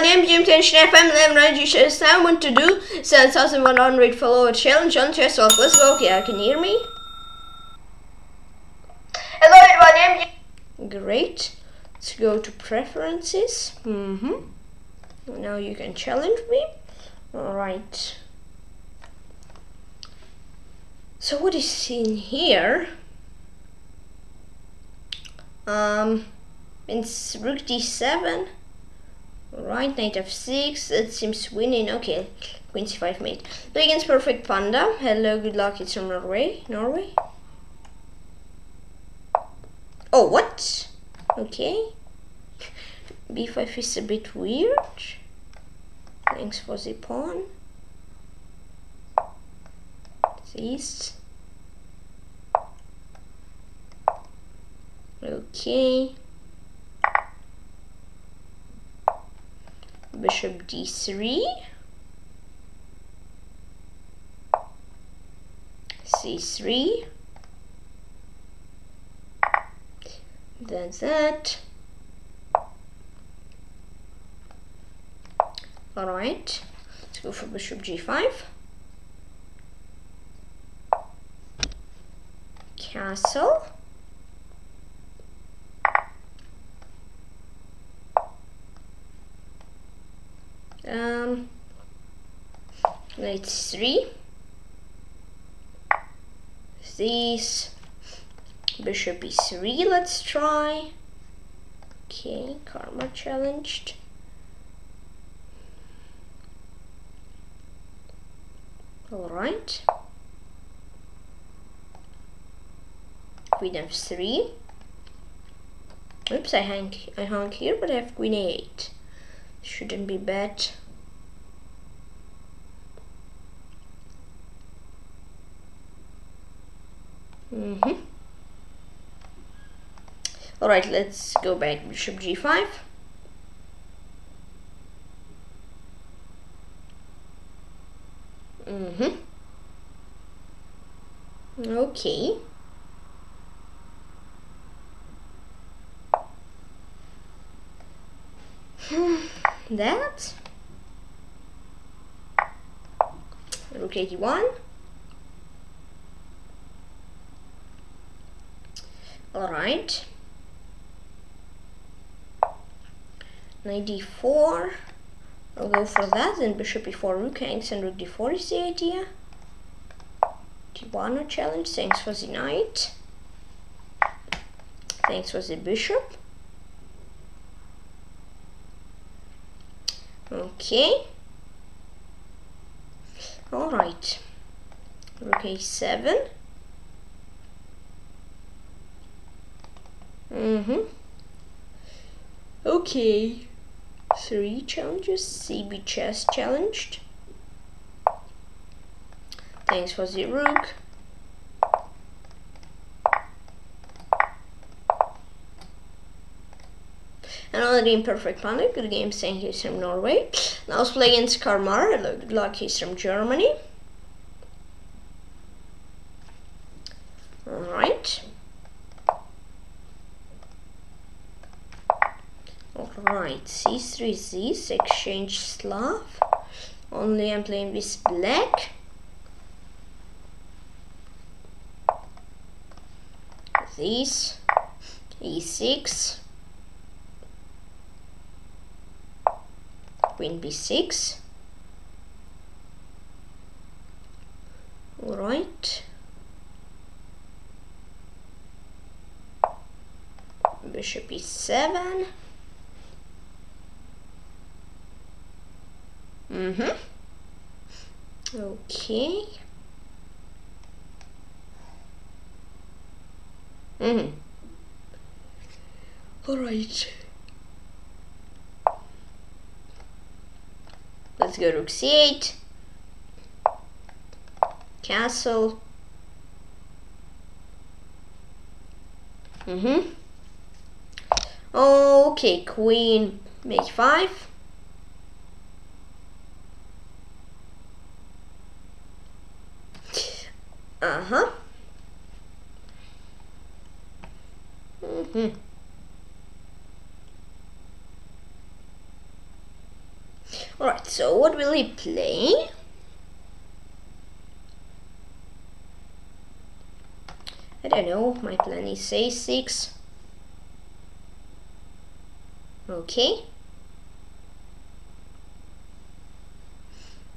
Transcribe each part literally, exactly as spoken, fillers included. my name is James Tension F M eleven ninety. Now I want to do seven thousand one hundred follower challenge on Chess House. Let's go. Okay, I can hear me. Hello, my name is. Great. Let's go to preferences. Mm-hmm. Now you can challenge me. All right. So what is in here? Um, it's rook d seven. Right, knight f six. That seems winning. Okay, queen c five mate. Play against PurrfectPanda. Hello, good luck. It's from Norway. Norway. Oh, what? Okay. b five is a bit weird. Thanks for the pawn. This. Okay. Bishop d three. c three. That's that. Alright, let's go for bishop g five. Castle. Um, knight three. This. Bishop e three, let's try. Okay, Karrmarr challenged. Alright. Queen f three. Oops, I hung, I hung here, but I have queen a eight. Shouldn't be bad. Mm-hmm. Alright, let's go back. Bishop g five. Mm-hmm. Okay. That. Rook eighty-one. Alright. ninety-four. I'll go for that, then bishop e four, rook hangs, and rook d four is the idea. Ivano challenge, thanks for the knight. Thanks for the bishop. Okay. Alright. Rook a seven. Mm-hmm. Okay. Three challenges. C B Chess challenged. Thanks for the rook. Another game, PurrfectPanda. Good game, saying he's from Norway. Now let's play against Karrmarr. Hello, good luck, he's from Germany. Alright. Alright, c three, this, exchange Slav. Only I'm playing with black. This, e six. Queen b six. Alright. Bishop e seven. Mm-hmm. Okay. Mm-hmm. Alright. Let's go rook c eight. Castle. Mm-hmm. Okay, queen make five. Uh-huh. Mm-hmm. So what will he play? I don't know, my plan is a six. Okay.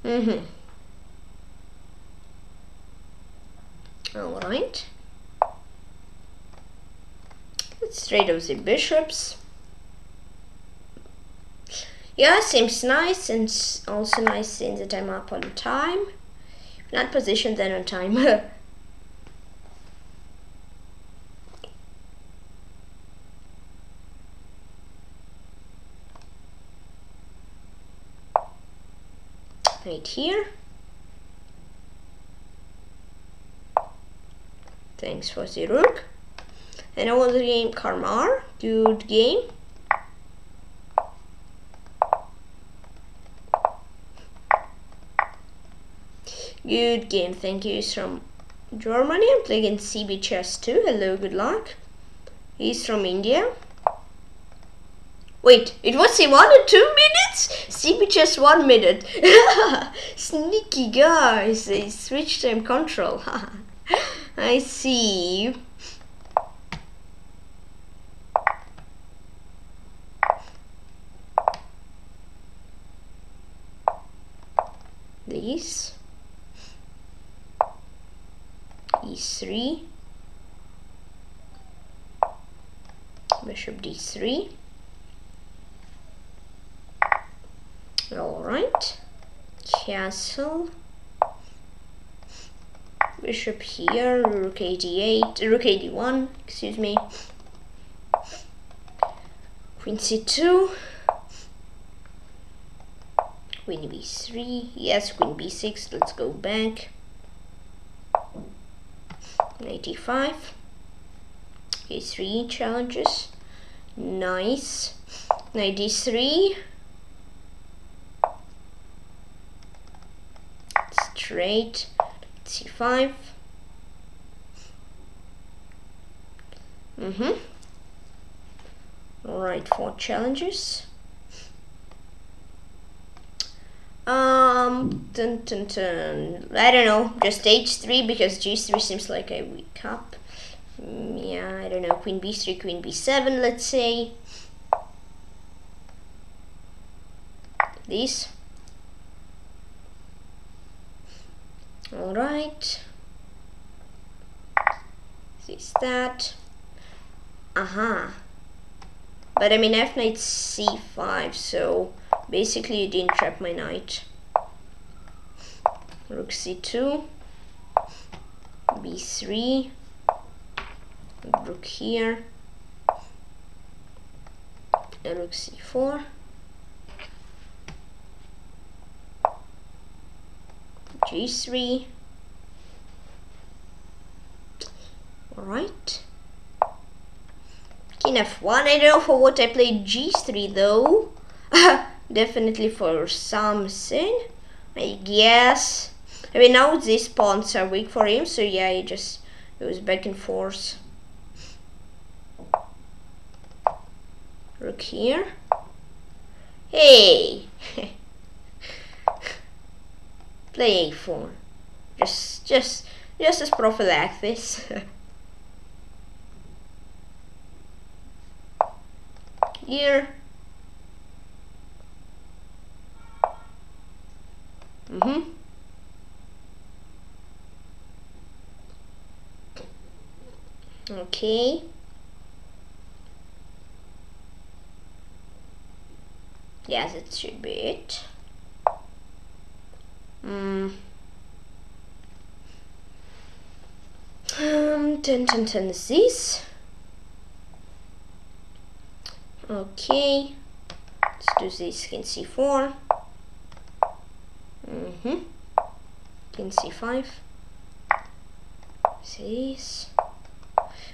Mm-hmm. Alright. Let's trade off the bishops. Yeah, seems nice, and also nice in that I'm up on time. Not positioned then on time. Right here. Thanks for the rook. And I want the game Karrmarr. Good game. Good game, thank you. He's from Germany. I'm playing C B Chess too. Hello, good luck. He's from India. Wait, it was one and two minutes? C B Chess one minute. Sneaky guys, they switched time control. I see. These. e three, bishop d three. All right, castle, bishop here, rook a d eight, rook a d one, excuse me, queen c two, queen b three, yes, queen b six, let's go back. Ninety-five. Okay, three challenges. Nice. ninety-three. Straight. c five. Mhm. All right, four challenges. Um, dun, dun, dun. I don't know, just h three because g three seems like a weak up. Mm, yeah, I don't know, queen b three, queen b seven, let's say. This. Alright. This, that. Aha. Uh-huh. But I mean, f knight c five, so. Basically, you didn't trap my knight. Rook c two, b three, rook here, rook c four, g three. All right. King f one. I don't know for what I played g three though. Definitely for something, I guess. I mean, now these pawns are weak for him, so yeah, he just goes back and forth. Rook here. Hey! Play a four. Just, just, just as prophylaxis. Here. Mm-hmm. Okay. Yes, it should be it. Mm. Um. Ten, ten, ten. This. Okay. Let's do this. King c four. Mm-hmm. King c five. This.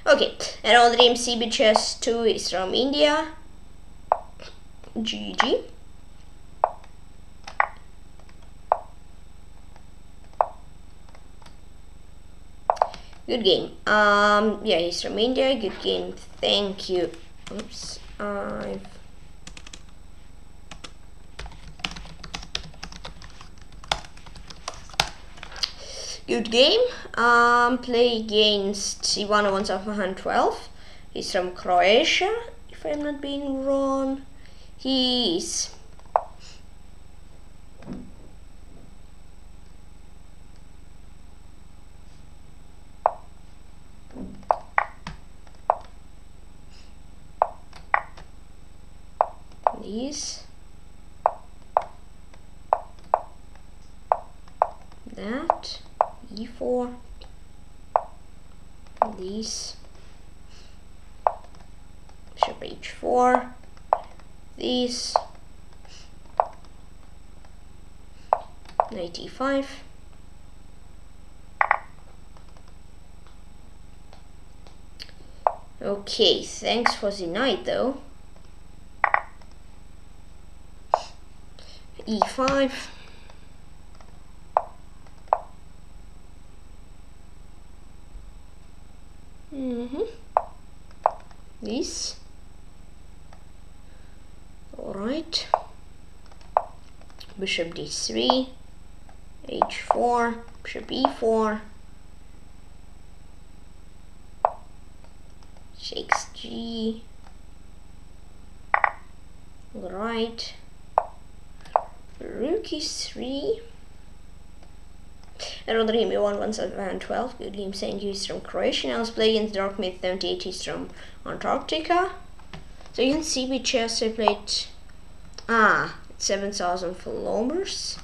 Okay, and all the game C B Chess two is from India. G G. Good game. Um, yeah, he's from India. Good game. Thank you. Oops. I've good game. Um, play against Ivano one thousand one hundred twelve. He's from Croatia, if I'm not being wrong. He's these. That e four, these, bishop h four, these, knight e five, okay, thanks for the knight though, e five, Mm-hmm. This. All right. Bishop d three, h four, bishop e four, takes g. All right. Rook e three. Rodrimi one one seven one twelve, good game, thank you, he's from Croatia. Now let's play against DarkMyth seventy-eight, he's from Antarctica. So you can see C B Chess, I played, ah, seven thousand followers,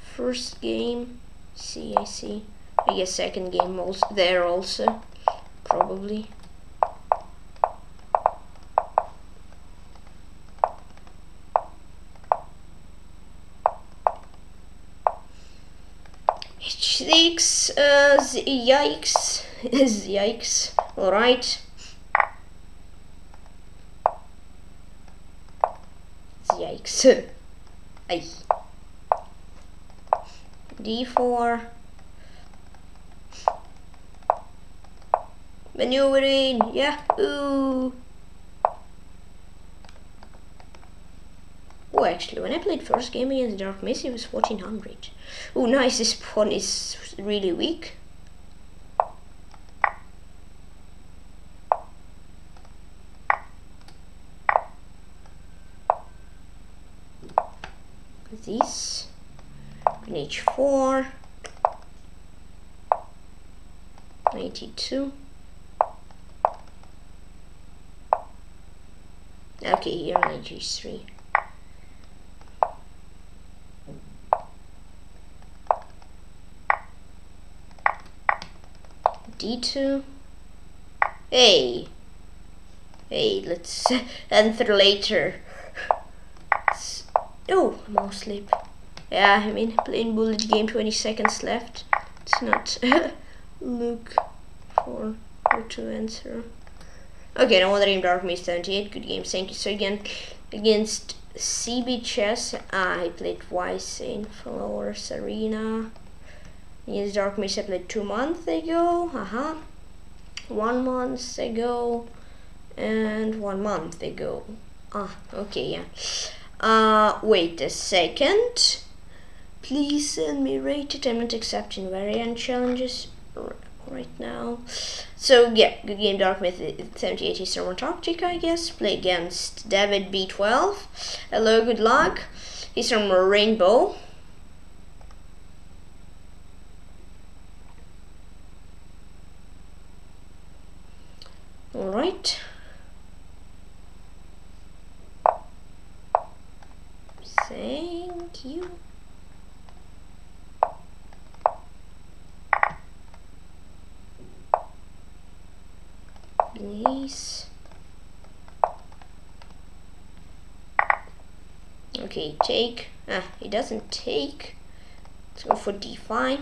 first game, see, I see, I guess second game also, there also, probably. H six, uh, yikes, yikes, all right, yikes, Ay. d four, maneuvering, yahoo! Oh, actually, when I played first game against DarkMyth, it was fourteen hundred. Oh, nice, this pawn is really weak. This. Queen h four. ninety-two. Okay, here on g three. d two, hey, hey, let's enter later. Oh, I'm all asleep. Yeah, I mean, playing bullet game, twenty seconds left. Let's not look for how to answer. Okay, no wonder I'm DarkMyth seventy-eight, good game, thank you. So again, against C B Chess, I played Wise in Followers Arena. Yes, DarkMyth I played two months ago, haha, uh-huh. one month ago, and one month ago. Ah, okay, yeah. Uh, wait a second. Please send me rated. I'm not accepting variant challenges r right now. So, yeah, good game, DarkMyth seventy-eight is from Antarctica, I guess. Play against David B twelve. Hello, good luck. He's from Rainbow. All right. Thank you. Please. Okay, take. Ah, he doesn't take. Let's go for d five.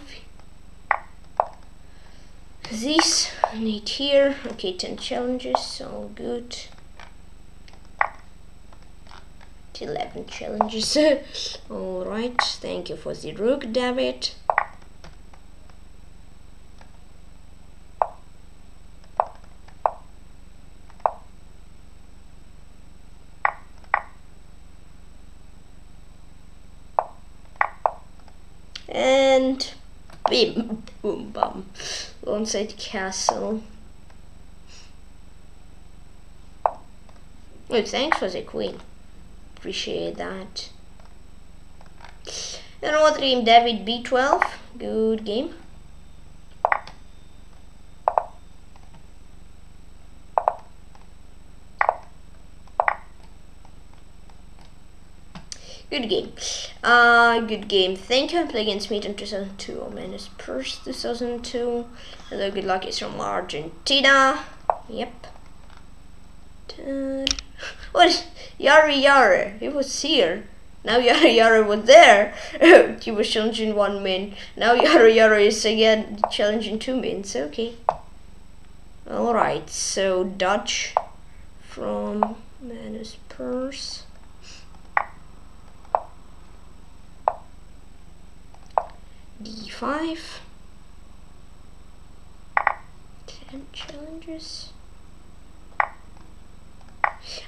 This need here, okay, ten challenges, all good, eleven challenges. All right, thank you for the rook, David. And Bim, boom, bum. Alongside castle. Wait, thanks for the queen. Appreciate that. And what game? David B twelve. Good game. Good game. Uh, good game. Thank you. I play against Meton two thousand two. Oh, minus Purse two thousand two. Hello, good luck. It's from Argentina. Yep. What is Yare Yare? He was here. Now Yare Yare was there. He was challenging one min. Now Yare Yare is again challenging two mins. Okay. Alright, so Dutch from minus Purse. D five. Ten challenges.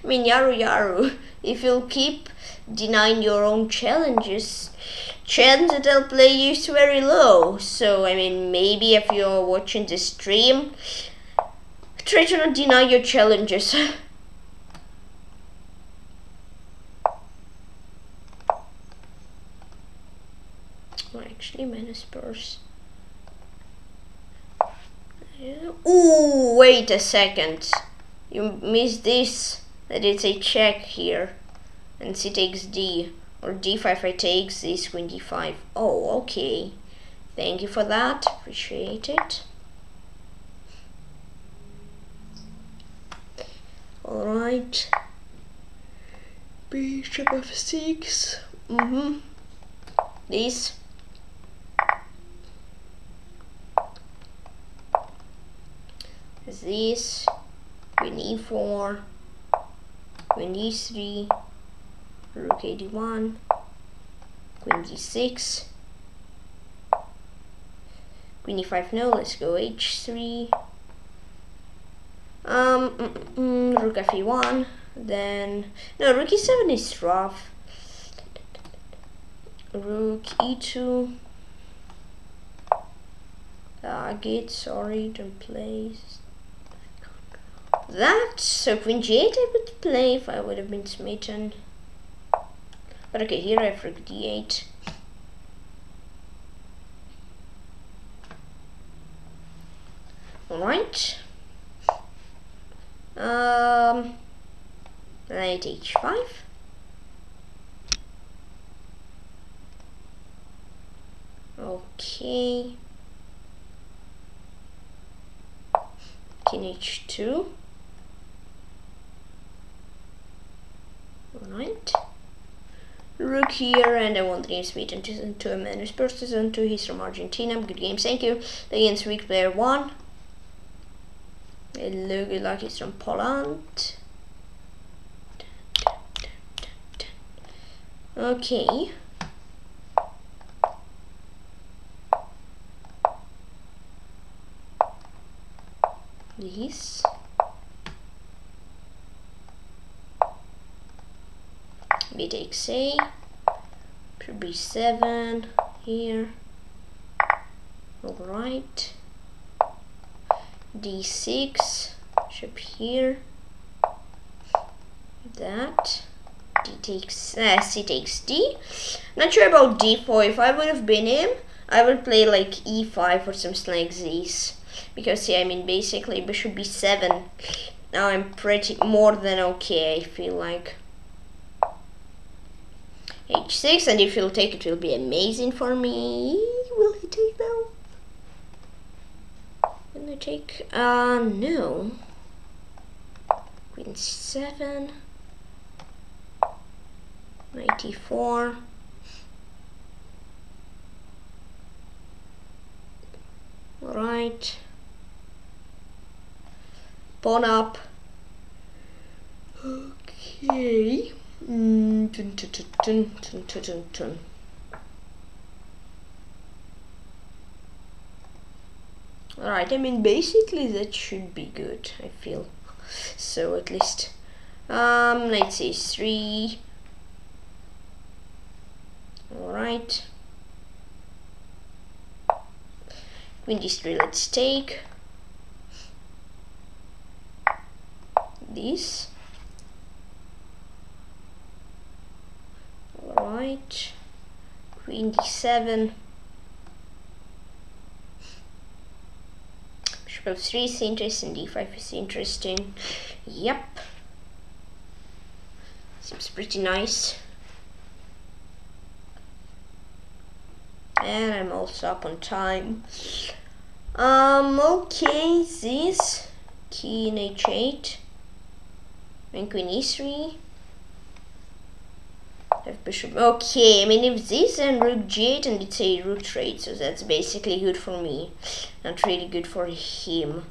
I mean, Yaru Yaru, if you'll keep denying your own challenges, chance that I'll play you is very low. So, I mean, maybe if you're watching the stream, try to not deny your challenges. Actually, minus purse. Yeah. Ooh, wait a second. You missed this. That it's a check here. And c takes d. Or d five, I takes this, queen d five. Oh, okay. Thank you for that. Appreciate it. Alright. Bishop f six. Mm-hmm. This. This, queen e four, queen e three, rook a d one, queen d six, queen e five, no, let's go h three, um, mm, mm, rook f e one, then, no, rook e seven is rough, rook e two, ah, gate, sorry, don't play, that, so queen g eight I would play if I would have been smitten. But okay, here I have rook d eight. Alright. Um, knight h five. Okay. King h two. Right. Rook here, and I want the game sweet and two a minus person two. He's from Argentina. Good game, thank you. Against weak player one. Hello, good luck. He's from Poland. Okay. This. B takes A, b seven here, alright, d six, bishop here, that, d takes, uh, c takes d, not sure about d four, if I would have been him, I would play like e five or something like this, because see, I mean basically bishop b seven, now I'm pretty, more than okay, I feel like. h six, and if you'll take it, will be amazing for me. Will he take though? Will I take? Uh, no. Queen seven. Knight e four. Alright. Pawn up. Okay. Mm, dun, dun, dun, dun, dun, dun, dun. Alright, I mean basically that should be good, I feel. So at least um knight c three. Alright. Queen d three, let's take this. Alright, Queen d seven, Bishop f three is interesting, d five is interesting. Yep, seems pretty nice. And I'm also up on time. Um, okay, this King h eight and Queen e three. Bishop. Okay, I mean, if this and Rook g eight, and it's a rook trade, so that's basically good for me, not really good for him.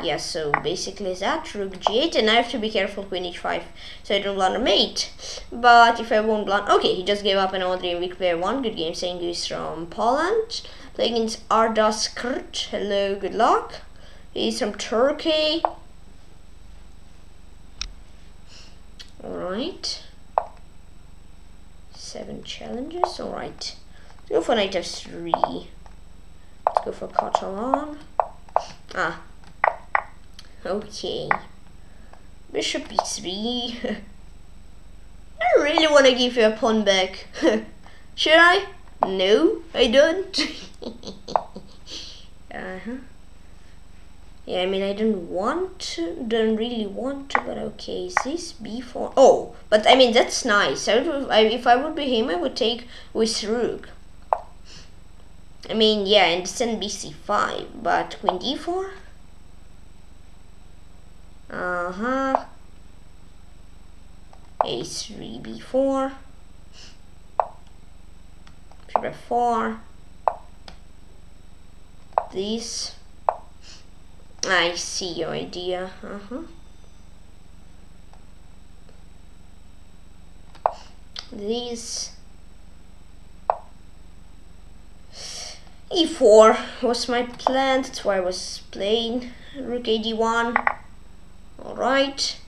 Yeah, so basically that Rook g eight, and I have to be careful Queen h five, so I don't blunder mate. But if I won't blunder, okay, he just gave up an order in week player one. Good game, saying he's from Poland, playing against Ardaskrt. Hello, good luck. He's from Turkey. All right. Seven challenges, alright. Let's go for knight f three. Let's go for Catalan. Ah. Okay. Bishop e three. I don't really want to give you a pawn back. Should I? No, I don't. uh-huh. Yeah, I mean, I don't want to, don't really want to, but okay, is this b four? Oh, but I mean, that's nice. I would, I, if I would be him, I would take with rook. I mean, yeah, and then b c five, but Queen d four? Uh-huh. a three, b four. Bishop f four. This. I see your idea, uh-huh. This e four was my plan, that's why I was playing Rook a d one. Alright.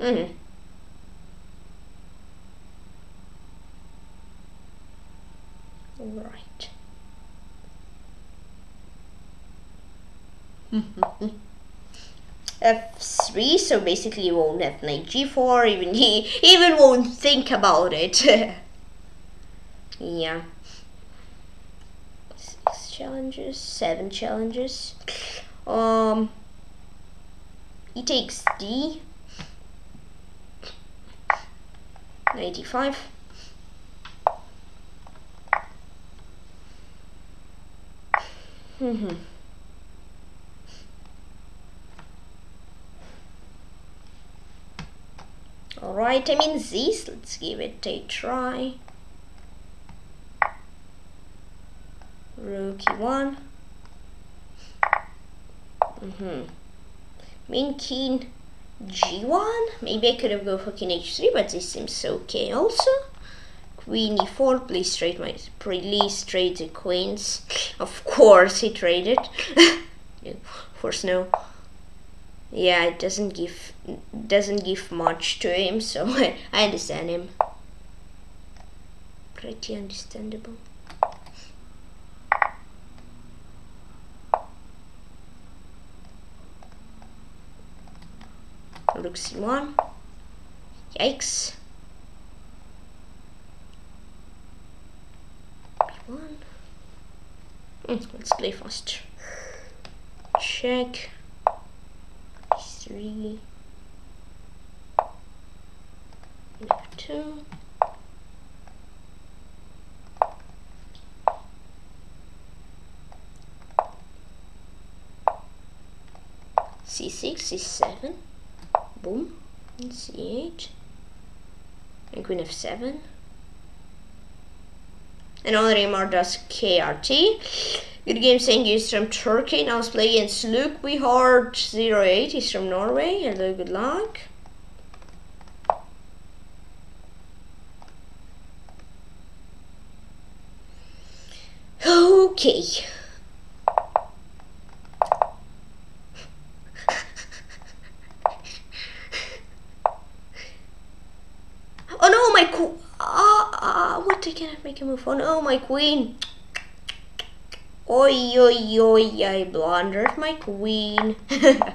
Mm-hmm. Alright. f three, so basically you won't have knight g four, even he even won't think about it. Yeah. Six challenges, seven challenges. Um he takes d knight e five. Mm-hmm. Alright, I mean this, let's give it a try. Rook e one. Mm-hmm. I mean King g one? Maybe I could have gone for King h three, but this seems okay also. Queen e four, please trade my please trade the queens. Of course he traded. Of course no. Yeah, it doesn't give doesn't give much to him, so I understand him. Pretty understandable. Rook c one. Yikes. b one. Mm, let's play fast. Check. Three, two, c six, c seven, boom, and c eight, and Queen f seven, and already ardaskrt. Good game, saying he's from Turkey. Now let's play against LuquiHorde zero eight. He's from Norway. Hello, good luck. Okay. Oh no, my queen. Ah, ah, what? I cannot make a move on. Oh, my queen. Oi, oi, oi, I blundered my queen. I mean,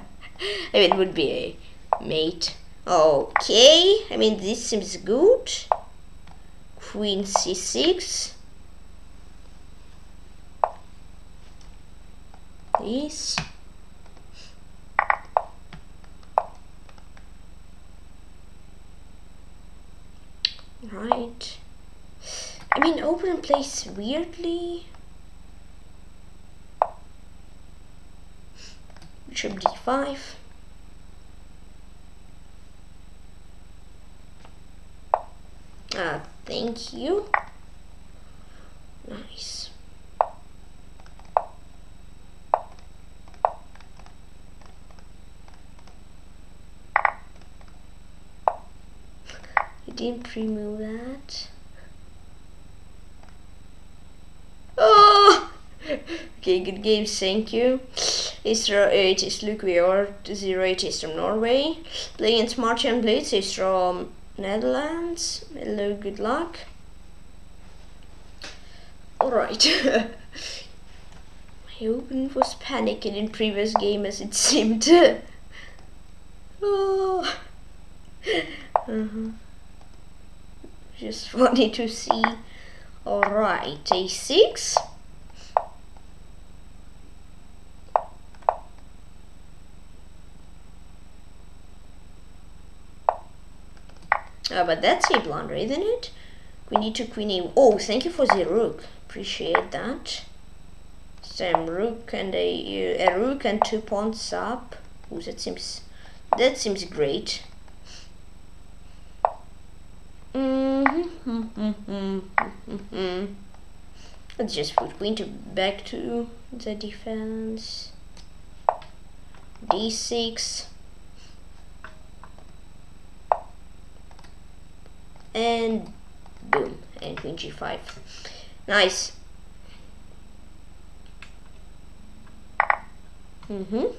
it would be a mate. Okay, I mean, this seems good. Queen c six. This. Right. I mean, open plays weirdly. Bishop d five. Ah, thank you. Nice. You didn't pre-move that. Oh! Okay, good game, thank you. Israel eight is LuquiHorde zero eight is from Norway. Playing against MartianBlitz is from Netherlands. Hello, good luck. Alright. My opponent was panicking in previous game as it seemed. Oh. Uh-huh. Just funny to see. Alright, a six. Ah, but that's a blunder, isn't it? We need to queen a. Oh, thank you for the rook. Appreciate that. Some rook and a, a rook and two pawns up. Oh, that seems that seems great. Mm-hmm, mm-hmm, mm-hmm. Let's just put queen to back to the defense. d six. And boom, and queen g five. Nice. Mhm.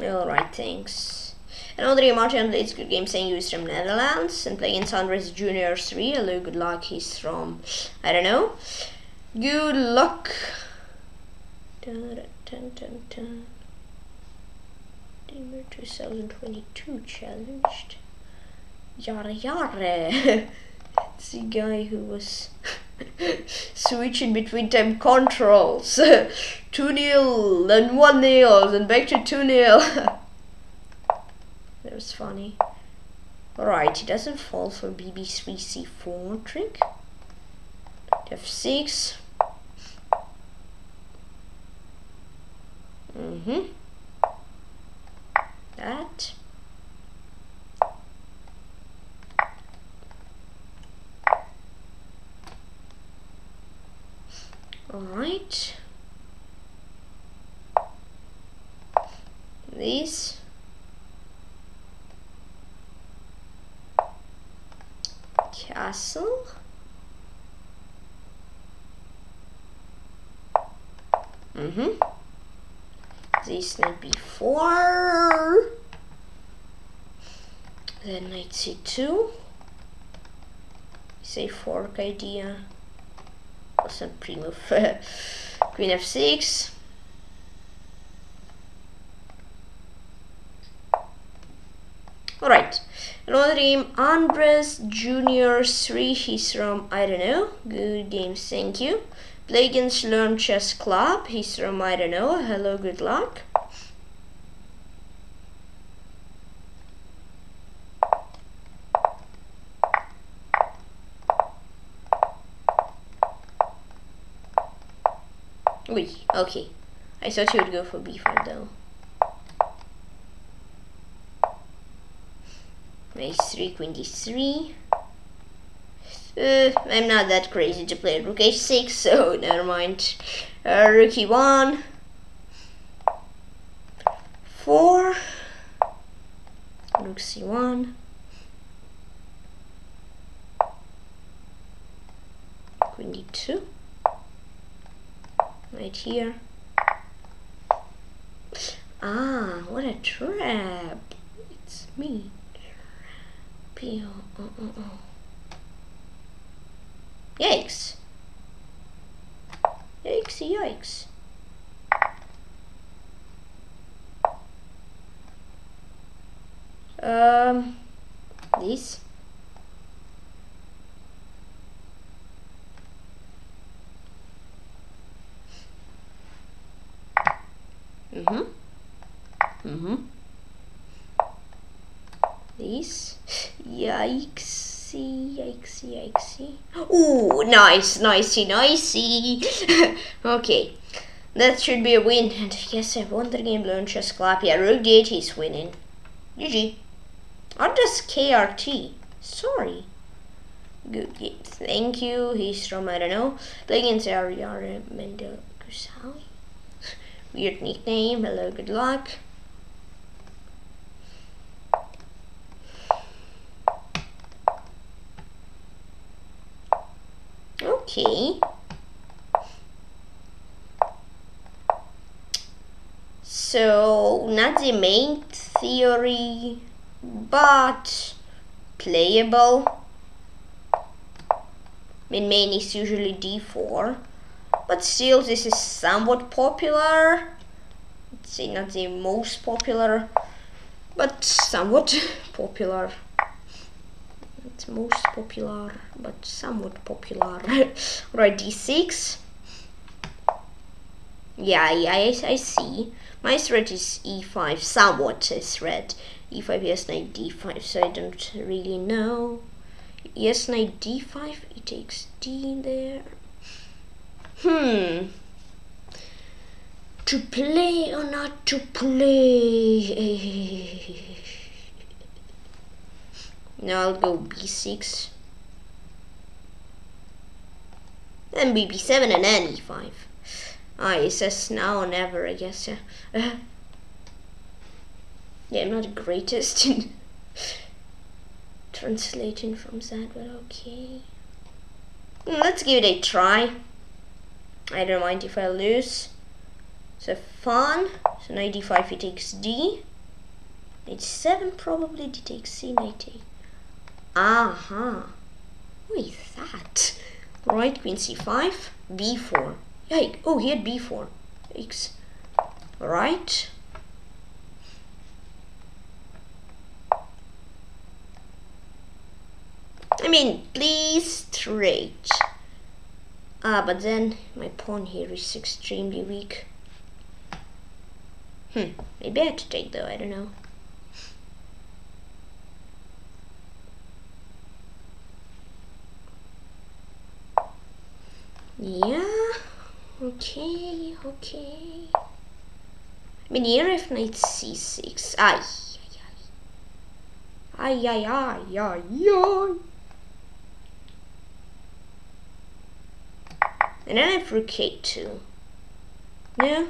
All right, thanks. Another Martin plays good game. Saying you is from Netherlands and playing Andresjunior three. Hello, good luck. He's from I don't know. Good luck. Dun, dun, dun, dun. twenty twenty-two challenged Yare Yare. It's the guy who was switching between time controls. two nil then one nil then back to two nil. That was funny. Alright, he doesn't fall for b b three c four trick. f six. Mm-hmm. That. All right. This. Castle. Mm-hmm. This knight b four, then knight c two. It's a fork idea. Also pre-move. Queen f six. All right. Another game. Andres Junior three. He's from I don't know. Good game. Thank you. Play against LearnChessClub. He's from I don't know. Hello, good luck. Wait, okay. I thought he would go for b five though. a three, queen d three. Uh, I'm not that crazy to play rook h six, so never mind. Uh, rook e one. four. Rook c one. Queen d two. Right here. Ah, what a trap. It's me. P O O O. Yikes! Yikes, yikes. Um, this. Mm-hmm. Mm-hmm. This. Yikesy, yikesy, yikesy. Ooh, nice, nicey, nicey. Okay. That should be a win. And yes, I won the game. LearnChessClub. Yeah, Rook D eight is winning. G G. ardaskrt. Sorry. Good game. Thank you. He's from, I don't know. Playing against YareYareMendokusai. Weird nickname. Hello, good luck. Okay. So, not the main theory, but playable. I mean, main is usually d four. But still, this is somewhat popular. Let's see, not the most popular, but somewhat popular. Not most popular, but somewhat popular. Right, d six. Yeah, yeah, I, I see. My threat is e five, somewhat a threat. e five, yes, knight, d five, so I don't really know. Yes, knight, d five, he takes d there. Hmm. To play or not to play? Now I'll go b six. Then b b seven and then e five. Ah, it says now or never, I guess. Yeah, uh, yeah I'm not the greatest in translating from that, but okay. Let's give it a try. I don't mind if I lose. So fun. So knight d five, he takes d. Knight seven probably, d takes c, knight a. Aha. What is that? Right, queen c five, b four. Yikes. Oh, he had b four. Yikes. Right. I mean, please straight. Ah, but then my pawn here is extremely weak. Hmm, maybe I have to take though, I don't know. Yeah, okay, okay. I mean, here I have knight c six. Ay, ay, ay, ay, ay, ay, ay. And then I have rook a two. No?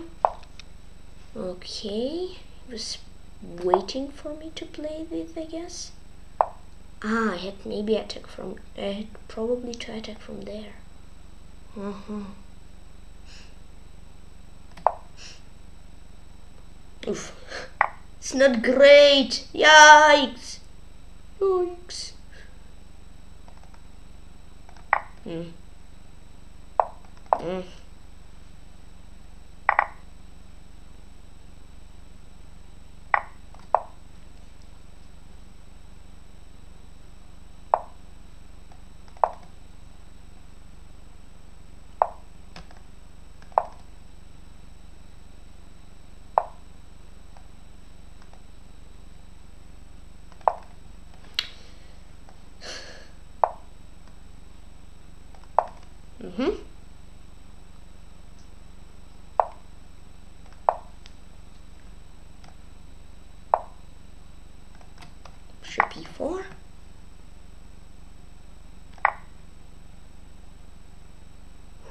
Okay. He was waiting for me to play this, I guess. Ah, I had maybe attack from... I had probably to attack from there. Uh-huh. Oof. It's not great! Yikes! Yikes! Hmm. Mm. Mm-hmm. b four.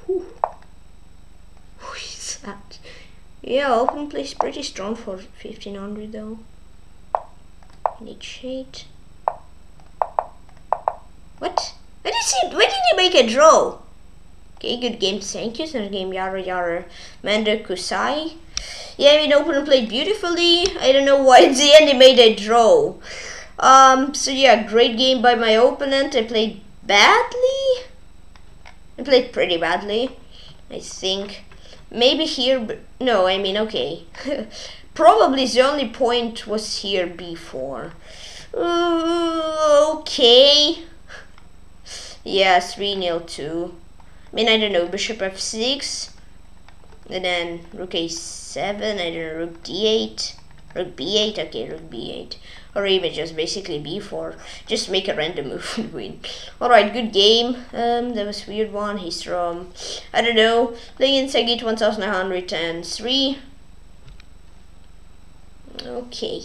Whew. What is that? Yeah, open play is pretty strong for fifteen hundred though. Need shade. What? Why did he, why did he make a draw? Okay, good game, thank you. Another game, YareYareMendokusai. Yeah, I mean, open played beautifully. I don't know why at the end he made a draw. Um, so yeah, great game by my opponent. I played badly. I played pretty badly. I think. Maybe here, no, I mean, okay. Probably the only point was here before. Uh, okay. Yeah, three nil two. I mean, I don't know, bishop f six. And then rook a seven, I don't know, rook d eight. Rook b eight, okay, rook b eight. Or even just basically b four. Just make a random move and win. Alright, good game. Um, that was a weird one. He's from, I don't know, playing Agit nineteen oh three. Okay.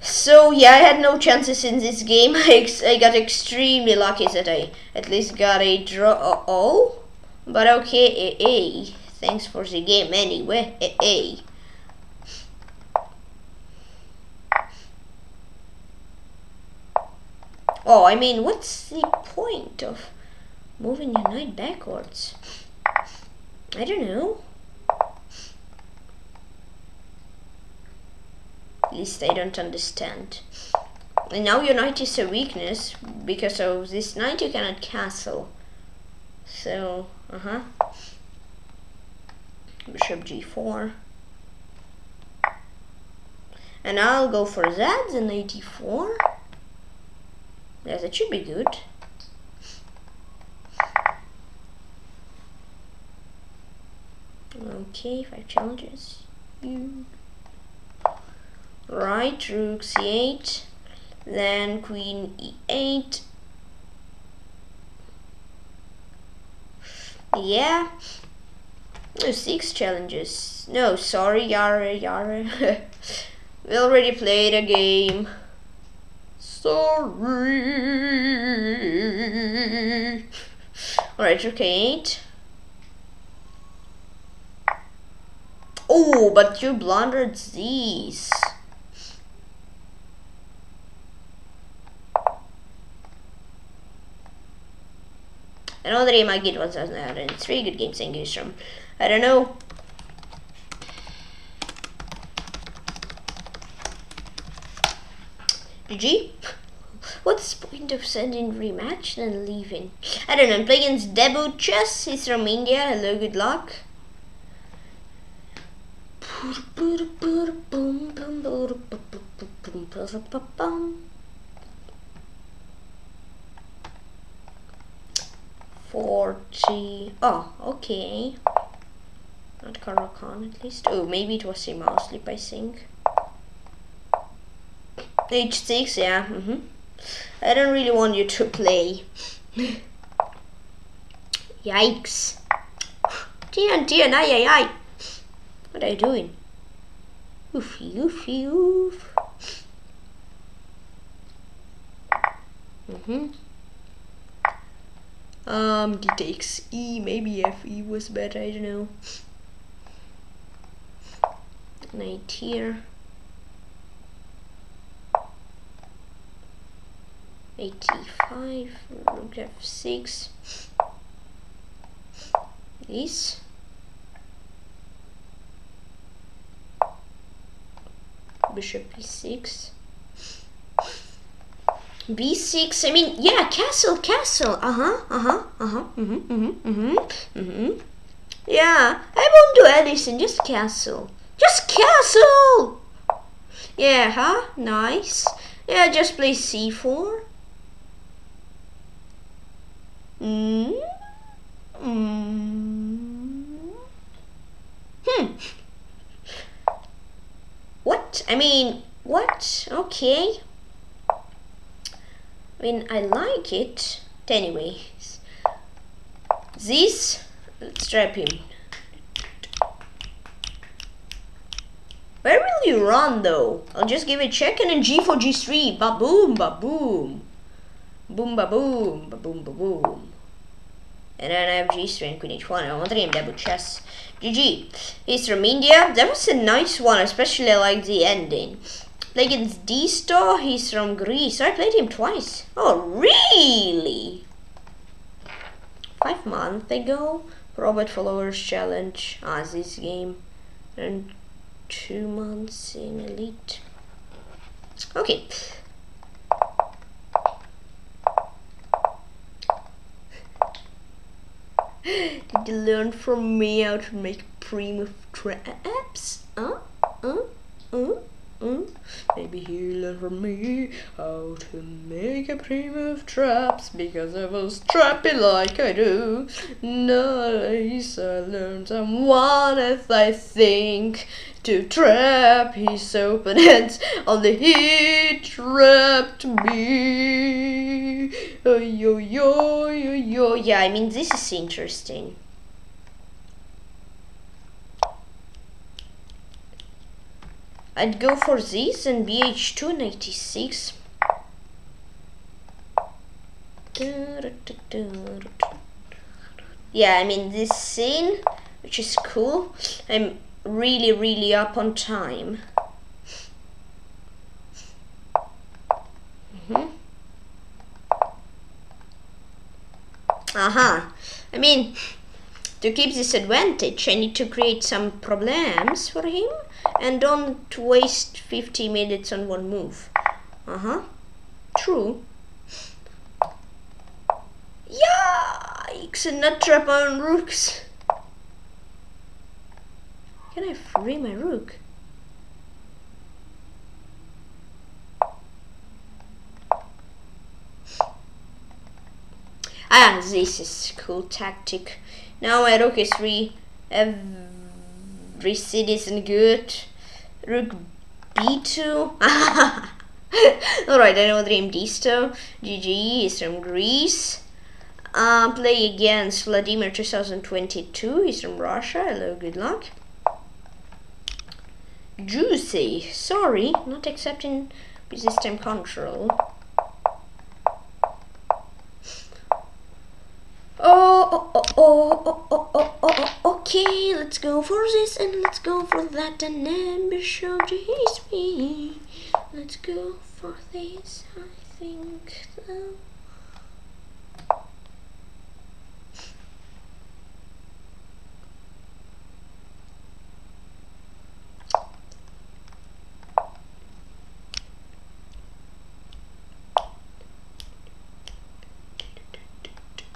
So yeah, I had no chances in this game. I, ex I got extremely lucky that I at least got a draw. Uh oh, but okay, eh, eh. Thanks for the game anyway. Eh, eh. Oh, I mean, what's the point of moving your knight backwards? I don't know. At least I don't understand. And now your knight is a weakness, because of this knight you cannot castle. So, uh-huh. Bishop g four. And I'll go for that, then knight e four. Yeah, that should be good. Okay, five challenges. Mm. Right, rook c eight, then queen e eight. Yeah, oh, six challenges. No, sorry, Yare, Yare. We already played a game. Sorry. Alright, rook a eight. Oh, but you blundered these. Another game I get one thousand nine hundred three. Good games, thank you, from I don't know. G. What's the point of sending rematch and leaving? I don't know. I'm playing against DavidB twelve. He's from India. Hello, good luck. Forty. Oh, okay. Not Karakhan at least. Oh, maybe it was a mouse slip, I think. h six, yeah. Mm-hmm. I don't really want you to play. Yikes. Tian, Tian, ay, ay, ay. What are you doing? Oof, oof, oof. Mm-hmm. Um, d takes e, maybe fe was better, I don't know. Knight here. eighty-five, rook f six, this, bishop e six, b six, I mean, yeah, castle, castle, uh-huh, uh-huh, uh-huh, mm-hmm, mm-hmm, mm-hmm, mm-hmm, yeah, I won't do anything, just castle, just castle, yeah, huh, nice, yeah, just play c four, Mm. Mm. Hmm. What? I mean, what? Okay. I mean, I like it. Anyways, this. Let's trap him. Where will you run, though? I'll just give it check and then g four, g three. Ba boom, ba boom. Boom ba boom ba boom ba boom, and then I have g three and queen h one. I want to name double chess. G G. He's from India. That was a nice one, especially I like the ending. Like it's Disto. He's from Greece. So I played him twice. Oh really? Five months ago. Robot followers challenge. Ah, this game, and two months in elite. Okay. Did you learn from me how to make pre-move traps? Huh? Huh? Huh? Huh? Maybe he learned from me how to make a pre-move traps, because I was trapping like I do. Nice, I learned someone if I think to trap his opponents on the he trapped me. Oh, yo, yo, yo, yo. Yeah, I mean, this is interesting. I'd go for this and B H two and ninety-six. Yeah, I mean this scene, which is cool. I'm really, really up on time. Mm-hmm. Uh-huh. I mean, to keep this advantage, I need to create some problems for him. And don't waste fifty minutes on one move. Uh-huh. True. Yikes, and not trap my own rooks. Can I free my rook? Ah, this is a cool tactic. Now my rook is free. Recede isn't good. Rook B two. Alright, I know Dream Disto. G G is from Greece. Uh, play against Vladimir twenty twenty-two. He's from Russia. Hello, good luck. Juicy. Sorry, not accepting business time control. Oh, oh, oh, oh, oh, oh, oh, oh, okay, let's go for this and let's go for that and then be sure to hit me. Let's go for this, I think.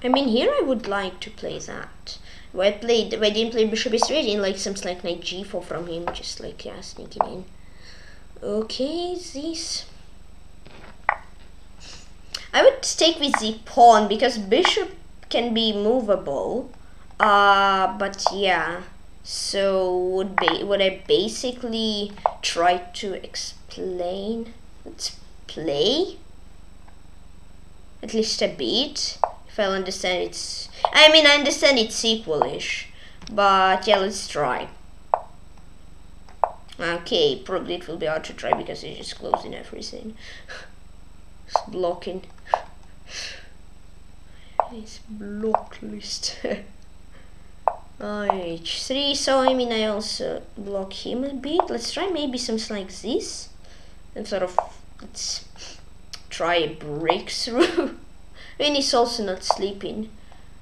I mean, here I would like to play that. If I played, if I didn't play bishop e three, I didn't like some like knight g four from him, just like yeah, sneaking in. Okay, this. I would take with the pawn because bishop can be movable. Uh but yeah. So would be what I basically try to explain. Let's play. At least a bit. If I understand it's, I mean I understand it's sequel-ish, but yeah, let's try. Okay, probably it will be hard to try because it's just closing everything. It's blocking. It's block list. H three, so I mean I also block him a bit. Let's try maybe something like this. And sort of, let's try a breakthrough. I mean, he's also not sleeping.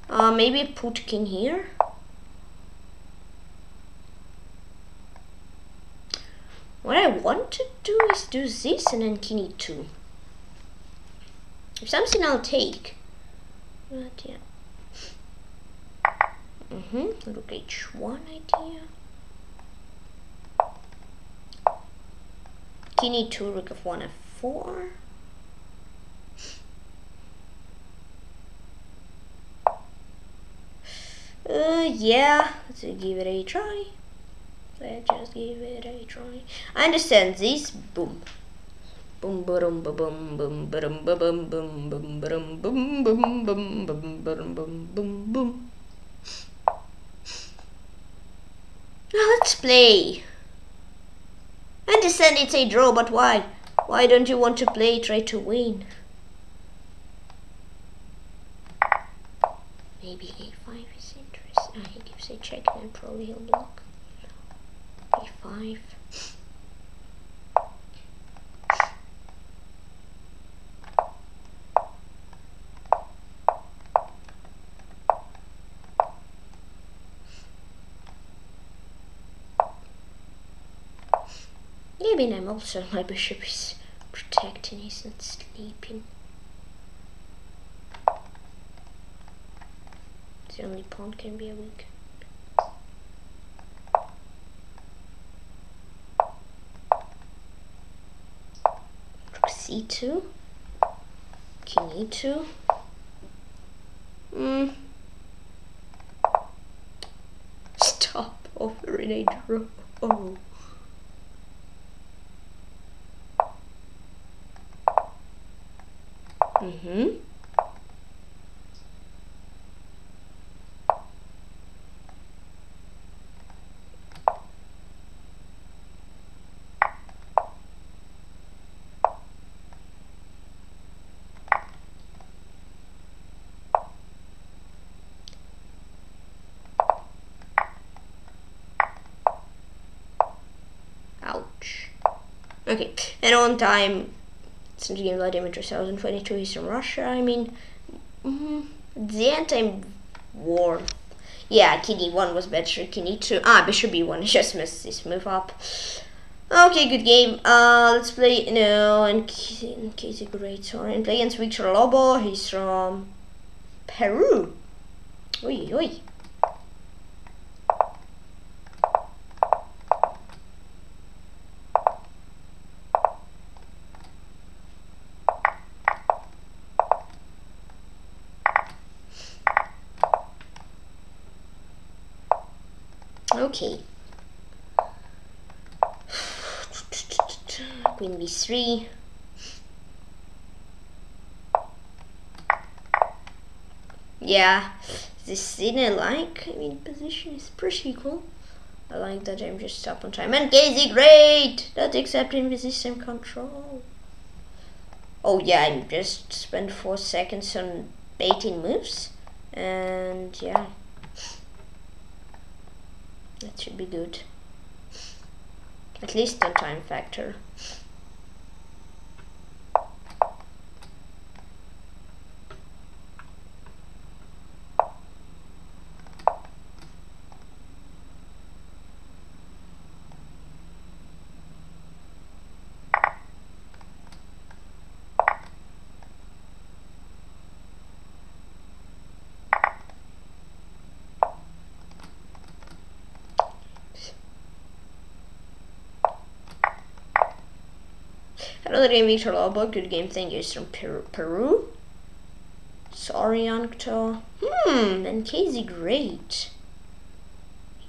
Uh, maybe put king here. What I want to do is do this and then king e two. If something I'll take. But yeah. Mm-hmm. Rook h one idea. King e two, rook f one, f four. Uh, yeah, let's give it a try. Let's just give it a try. I understand this. Boom. Boom, boom, boom, boom, boom, boom, boom, boom, boom, boom, boom, boom, boom, boom, boom, boom, boom. Let's play. I understand it's a draw, but why? Why don't you want to play? Try to win. Maybe a five is it? He gives a check and probably he'll block. e five. Maybe I'm also, my bishop is protecting, he's not sleeping. The only pawn can be a weak. Rook c two. King e two. Mm. Stop offering a draw. Oh. Mm-hmm. Ouch. Okay, and on time. Since again, Vladimir twenty twenty-two is from Russia, I mean, mm-hmm. the anti-war. Yeah, king e one was better, king e two. Ah, bishop b one, just messed this move up. Okay, good game. Uh, let's play, no, N K the Great, sorry, and play against Viktorlobo. He's from Peru. Oi, oi. Okay. Queen b three. Yeah, this didn't like. I mean, position is pretty cool. I like that I'm just up on time. And Casey, great! Not accepting resistance control. Oh yeah, I just spent four seconds on baiting moves, and yeah. That should be good. At least the time factor. Another game, Viktorlobo. Good game, thank you. It's from Peru. Peru. Sorry, Antko. Hmm, N K the Great.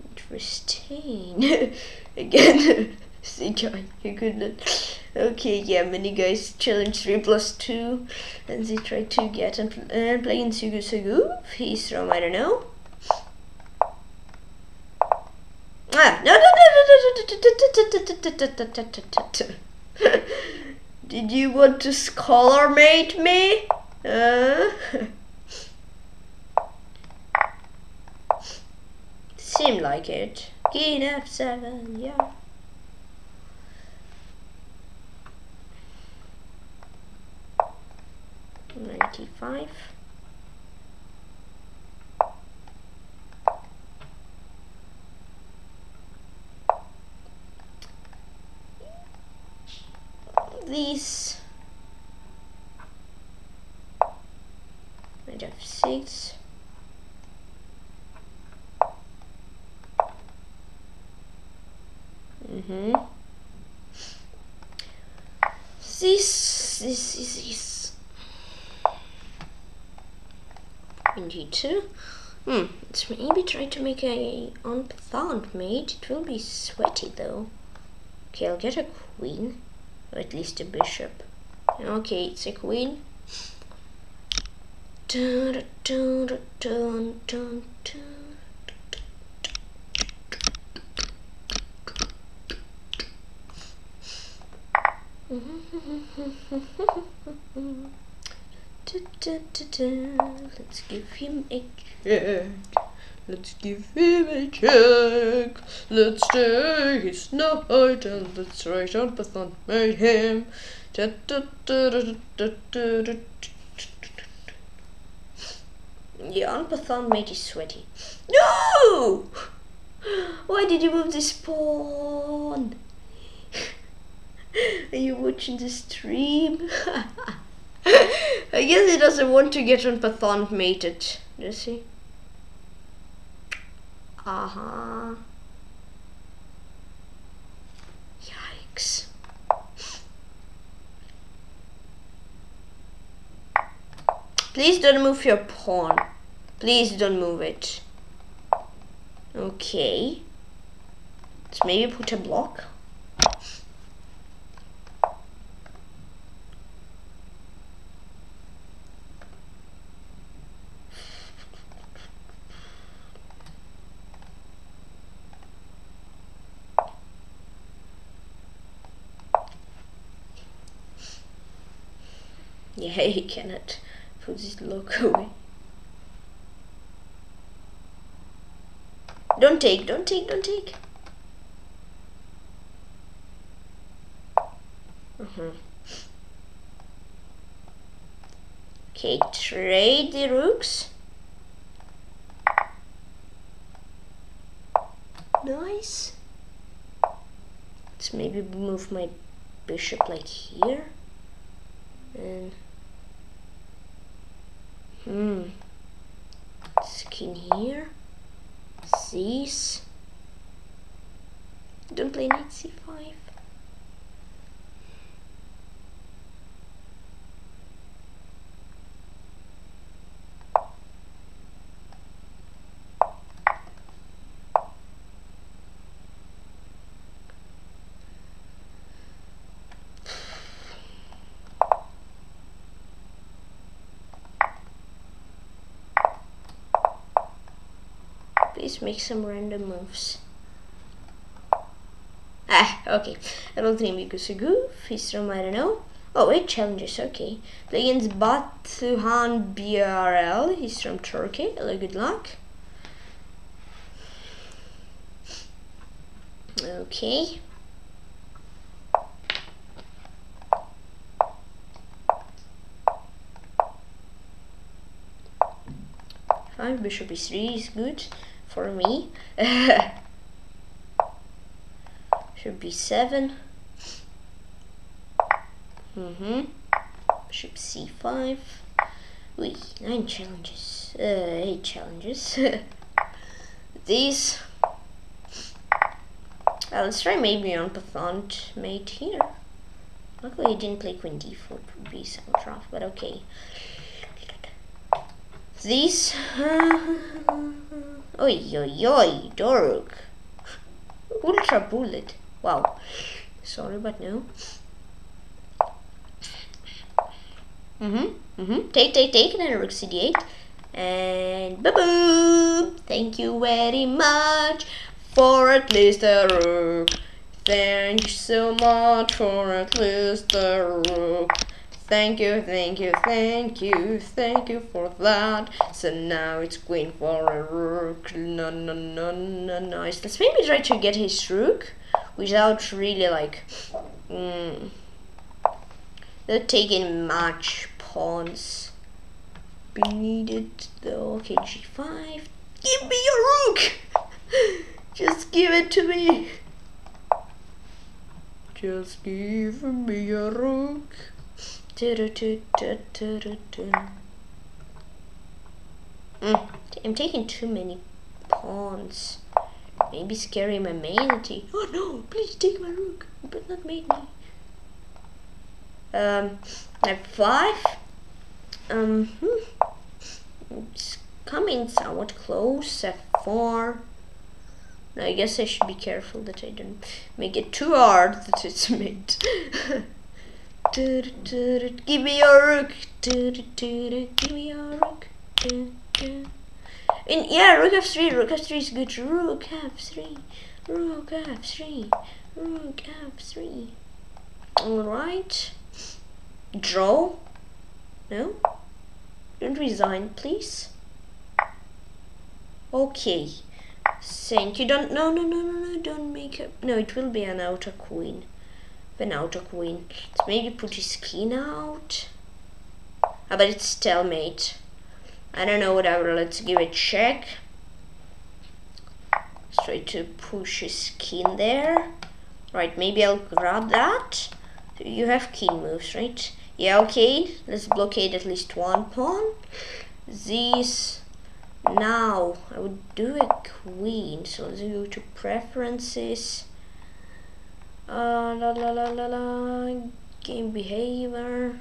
Interesting. Again, see guy, you couldn't. Okay, yeah, many guys challenge three plus two. And they try to get and, and play in Yugusuguf. He's from, I don't know. Ah, no, no, no, no. Did you want to scholar mate me? Uh, seemed like it. King f seven, yeah. ninety-five. These knight f six, mm-hmm. This, this is this. And g two. Hmm, let's maybe try to make a on pawn mate. It will be sweaty though. Okay, I'll get a queen. Or at least a bishop. Okay, it's a queen. Let's give him a check. Let's give him a check. Let's take his knight and let's write on pawn mate him. Yeah, on pawn mate is sweaty. No! Why did you move this pawn? Are you watching the stream? I guess he doesn't want to get on pawn mated, does he? Uh-huh. Yikes. Please don't move your pawn. Please don't move it. Okay. Let's maybe put a block. Yeah, he cannot put this lock away. Don't take, don't take, don't take. Mm-hmm. Okay, trade the rooks. Nice. Let's maybe move my bishop like here. And hmm, skin here. These. Don't play knight c five. Make some random moves. Ah, okay. I don't think Yugusuguf. He's from I don't know. Oh, eight challenges. Okay. Play against batuhanbrl. He's from Turkey. Hello, good luck. Okay. Five bishop e three is good. For me, should be seven. Mm-hmm. Should be C five. We nine challenges. Uh, eight challenges. These. Well, let's try maybe on pathant mate here. Luckily, I didn't play queen D four. Would be some rough, but okay. These. Oi, oi, oi, Doruk. Ultra bullet. Wow. Sorry, but no. Mm-hmm, mm-hmm. Take, take, take, and then rook c d eight. And ba-boom! Thank you very much for at least a rook. Thank you so much for at least a rook. Thank you, thank you, thank you, thank you for that. So now it's queen for a rook. No, no, no, no, nice. Let's maybe try to get his rook without really like mm, not taking much pawns be needed though. Okay, g five. Give me your rook. Just give it to me. Just give me your rook. Mm, I'm taking too many pawns. Maybe scaring my matey. Oh no, please take my rook, but not mate me. Um, I have five. Um, hmm. It's coming somewhat close. I have four. Now I guess I should be careful that I don't make it too hard that it's mate. Do, do, do, give me your rook. Do, do, do, do, give me your rook. Do, do. And yeah, rook f three. Rook f three is good. Rook f three. Rook f three. Rook f three. All right. Draw. No. Don't resign, please. Okay. Thank you. Don't. No, no, no, no, no. Don't make a. No, it will be an outer queen. An outer queen. Let's maybe put his skin out. I bet it's stalemate. I don't know, whatever. Let's give it a check. Let's try to push his skin there. Right, maybe I'll grab that. You have king moves, right? Yeah, okay. Let's blockade at least one pawn. These. Now I would do a queen, so let's go to preferences. Uh, la la la la la, game behavior.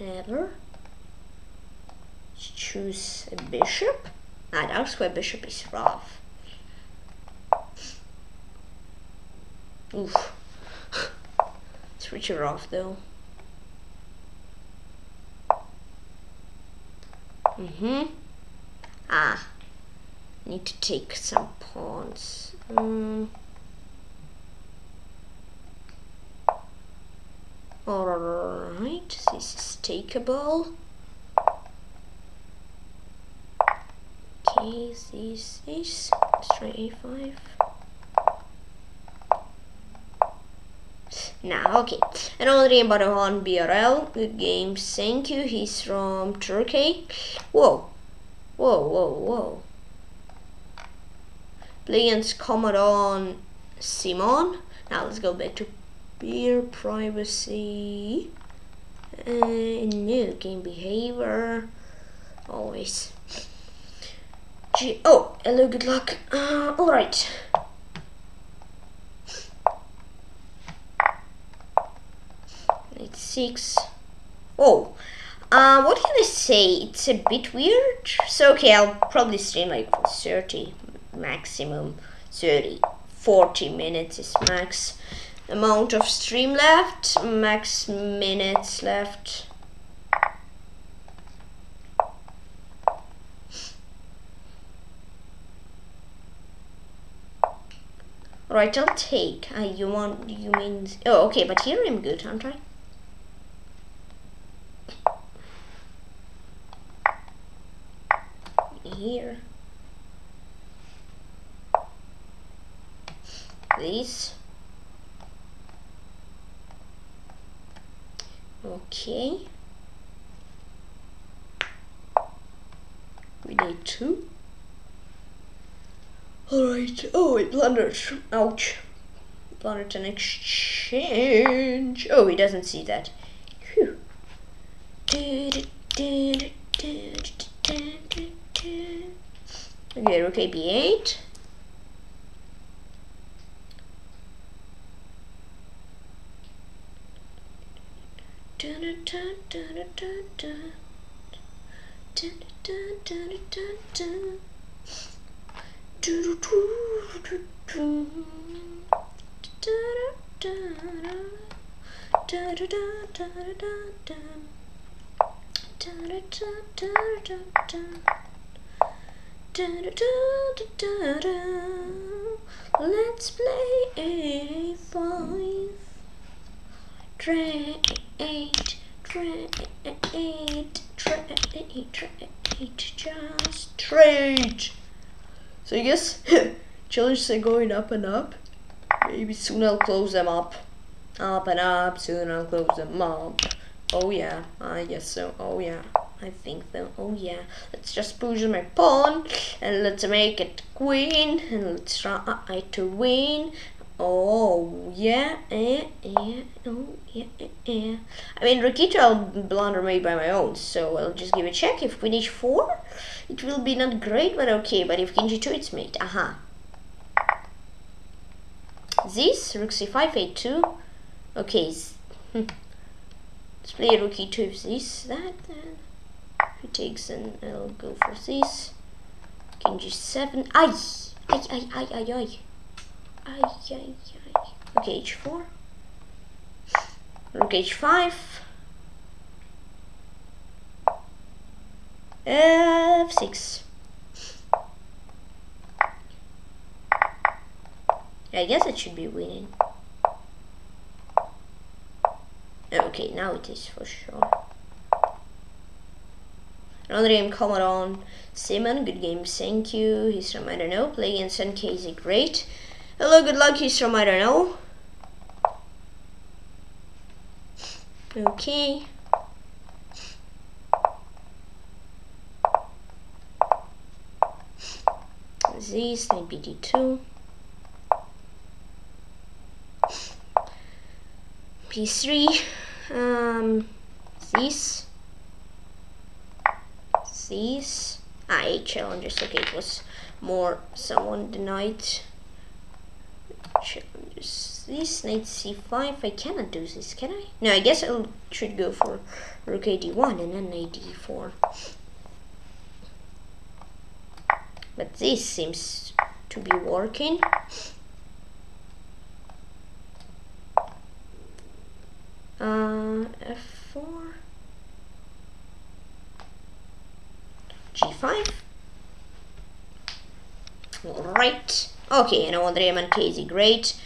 Never. Let's choose a bishop. Ah, that's where bishop is rough. Oof. It's pretty rough though. Mm-hmm. Ah. Need to take some pawns. Mm. Alright, this is takeable. Okay, this is. Let's try a five. Nah, okay. And already about batuhanbrl. Good game, thank you. He's from Turkey. Whoa. Whoa, whoa, whoa. Play against Komodonsimon. Now let's go back to peer privacy. Uh, new game behavior. Always. Gee, oh, hello, good luck. Uh, Alright. It's six. Oh. Uh, what can I say? It's a bit weird. So, okay, I'll probably stream like for thirty. Maximum thirty, forty minutes is max amount of stream left, max minutes left. Right, I'll take. Uh, you want? You mean? Oh, okay. But here I'm good, aren't I? Here. This. Okay. We need two. Alright. Oh, it blundered. Ouch. Blundered an exchange. Oh, he doesn't see that. Phew. Okay, rook a b eight. Let's play a five. Trade, trade, trade, trade, just trade. So I guess challenges are going up and up. Maybe soon I'll close them up. Up and up, soon I'll close them up. Oh yeah, I guess so. Oh yeah, I think so. Oh yeah. Let's just push my pawn and let's make it queen and let's try to win. Oh yeah, eh, yeah, oh yeah, eh, yeah. I mean, Rikita I'll blunder made by my own, so I'll just give a check. If queen h four, it will be not great, but okay. But if king g two, it's mate. Aha. Uh-huh. This rook c five a two. Okay. Let's play rook e two. If this that, then he takes, and I'll go for this. King g seven. Aye, aye, aye, aye, aye, aye. Ay, ay, ay. Okay, h four. Rook h five. f six. I guess it should be winning. Okay, now it is for sure. Another game, Komodonsimon. Good game, thank you. He's from, I don't know, playing against N K the Great. Hello, good luck, he's from I don't know. Okay. This might be d two. p three. Um, this. these. Ah, eight challenges. Okay, it was more someone denied. Challenges. This knight c five. I cannot do this, can I? No, I guess I should go for rook a d one and then knight d four. But this seems to be working. Uh, f four, g five. All right. Okay, and I want the N K the Great.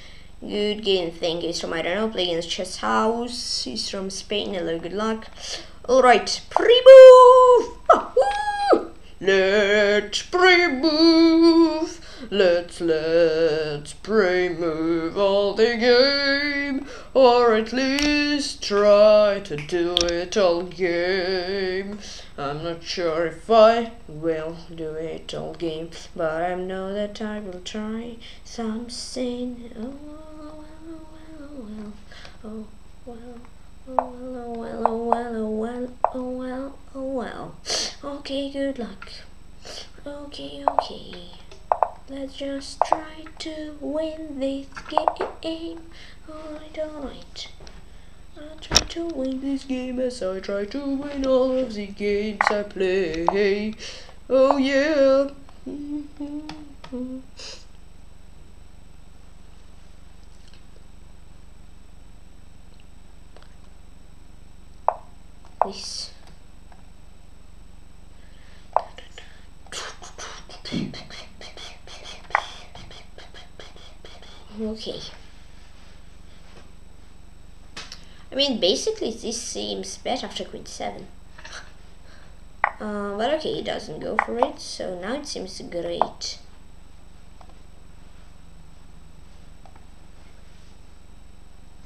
Good game. Thank you, he's from I don't know. Play against Chess House. He's from Spain. Hello. Good luck. All right. Pre-move. Let's pre-move. Let's let's pre-move all the game, or at least try to do it all game. I'm not sure if I will do it all game, but I know that I will try something. Oh well, oh well, oh well, oh well, oh well, oh well, oh well. Okay, good luck. Okay, okay. Let's just try to win this game. Alright, alright. I try to win this game as I try to win all of the games I play. Oh yeah. Mm-hmm. This. Okay. I mean, basically this seems better after queen seven. Uh, but okay, he doesn't go for it, so now it seems great.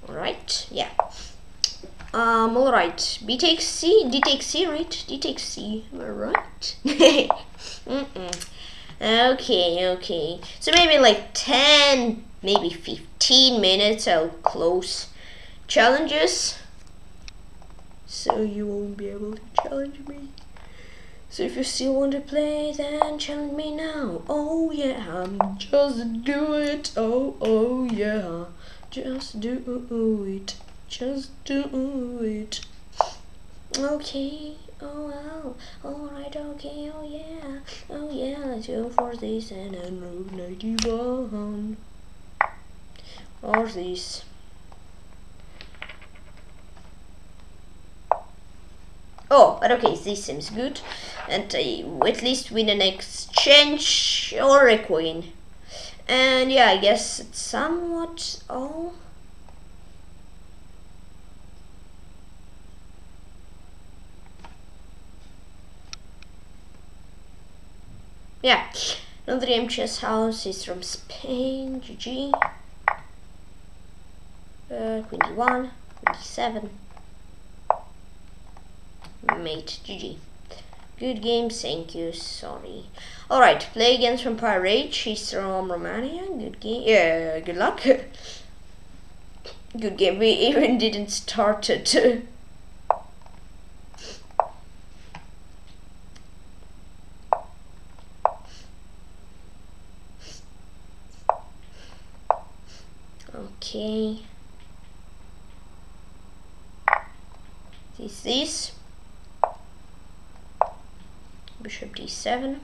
Alright, yeah. Um, alright. B takes C, D takes C, right? D takes C, am I right? Mm-mm. Okay, okay. So maybe like ten, maybe fifteen minutes I'll close challenges, so you won't be able to challenge me. So if you still want to play, then challenge me now. Oh yeah, just do it. Oh, oh yeah, just do it, just do it. Okay. Oh wow, alright, okay, oh yeah, oh yeah, let's go for this and then rook ninety-one. Or this. Oh, but okay, this seems good. And I will at least win an exchange or a queen. And yeah, I guess it's somewhat all. Yeah, another game. Chess House is from Spain. G G. Uh, queen d one, queen d seven. Mate. G G. Good game. Thank you. Sorry. All right. Play against Vampire Rage. He's from Romania. Good game. Yeah. Good luck. Good game. We even didn't start it. Okay. This is bishop d seven.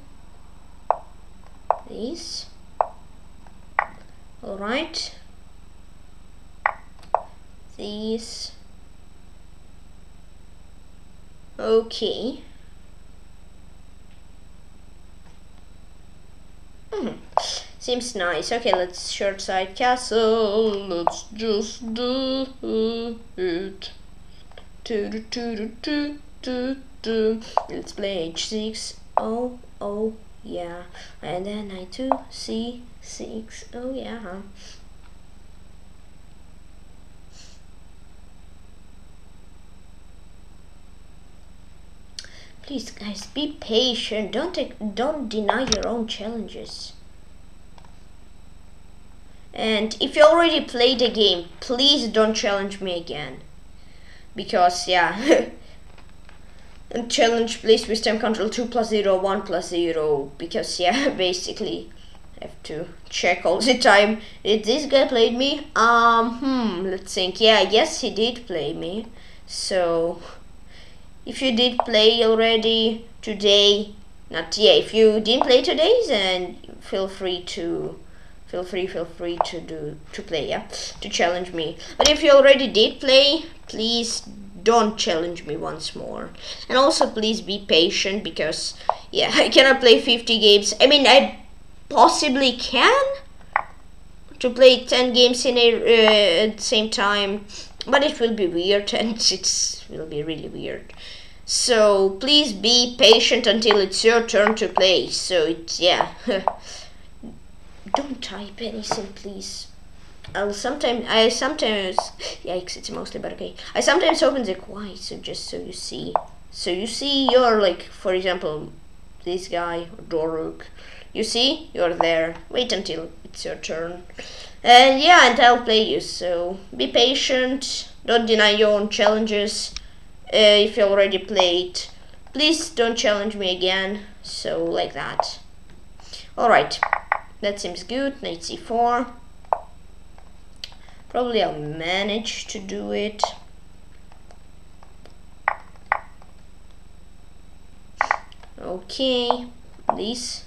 This. All right. This. Okay. Mm-hmm. Seems nice. Okay, let's short side castle. Let's just do it. Do, do, do, do, do, do. Let's play h six. Oh, oh, yeah. And then knight two, c six. Oh, yeah. Please, guys, be patient. Don't take, don't deny your own challenges. And if you already played the game, please don't challenge me again. Because, yeah, and challenge plays with time control two plus zero, one plus zero, because yeah, basically I have to check all the time. Did this guy play me? Um, hmm, let's think. Yeah, yes, he did play me. So, if you did play already today, not yeah, if you didn't play today, then feel free to feel free feel free to do to play, yeah, to challenge me. But if you already did play, please don't challenge me once more. And also, please be patient, because yeah, I cannot play fifty games. I mean, I possibly can to play ten games in a uh, at the same time, but it will be weird, and it will be really weird. So please be patient until it's your turn to play. So it's yeah. Don't type anything, please. I'll sometimes I sometimes yikes, it's mostly, but okay. I sometimes open the quiet, so just so you see. So you see you're like, for example, this guy Doruk. You see, you're there. Wait until it's your turn. And yeah, and I'll play you, so be patient. Don't deny your own challenges. Uh, if you already played, please don't challenge me again. So, like that. Alright, that seems good. Knight c four. Probably I'll manage to do it. Okay, this.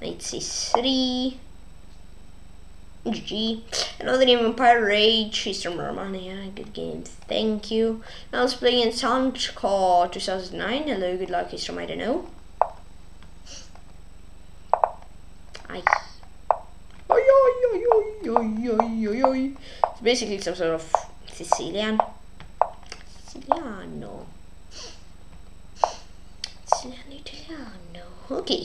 Knight c three, G G. Another game, Vampire Rage. She's from Romania. Good game, thank you. Now let's play in Antko two thousand nine. Hello, good luck. He's from I don't know. Aye. Oi, oi, oi, oi, oi, oi, oi. It's basically some sort of Sicilian. Siciliano. Siciliano, Italiano. Okay.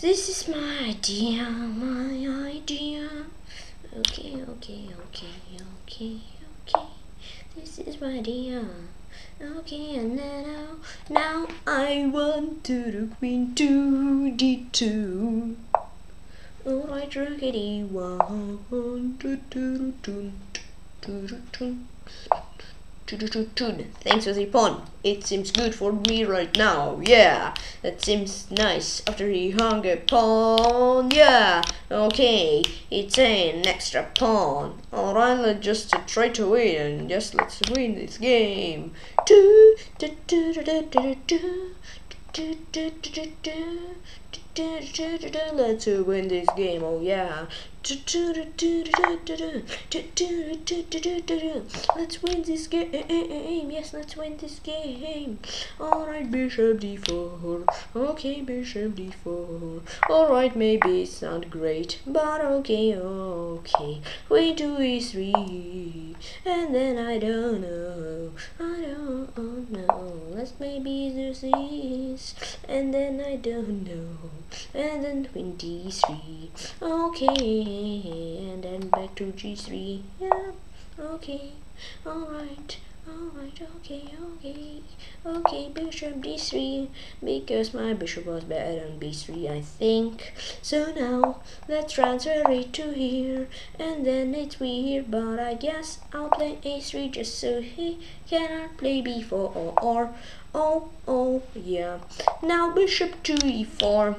This is my idea, my idea. Okay, okay, okay, okay, okay. This is my idea. Okay, and now, now I want to the queen to d two. Alright, rookity one, two, two, two, two, two, thanks for the pawn. It seems good for me right now. Yeah, that seems nice. After he hung a pawn, yeah. Okay, it's an extra pawn. Alright, let's just try to win. Just let's win this game. Let's win this game, oh yeah. Let's win this game, yes, let's win this game. Alright, bishop d four. Okay, bishop d four. Alright, maybe it's not great, but okay, okay. Queen to e three, and then I don't know, I don't know. Let's maybe do this, and then I don't know, and then queen d three. Okay. And then back to g three. Yeah, okay, alright, alright, okay, okay, okay, bishop d three, because my bishop was bad on b three, I think. So now let's transfer it to here, and then it's weird, but I guess I'll play a three just so he cannot play b four or or. Oh, oh, yeah. Now bishop to e four.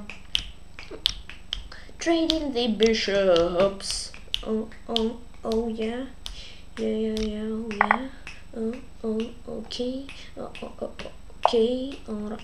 Trading the bishops. Oh, oh, oh, yeah. Yeah, yeah, yeah, oh, yeah. Oh, oh, okay. Oh, oh, oh, okay. Alright,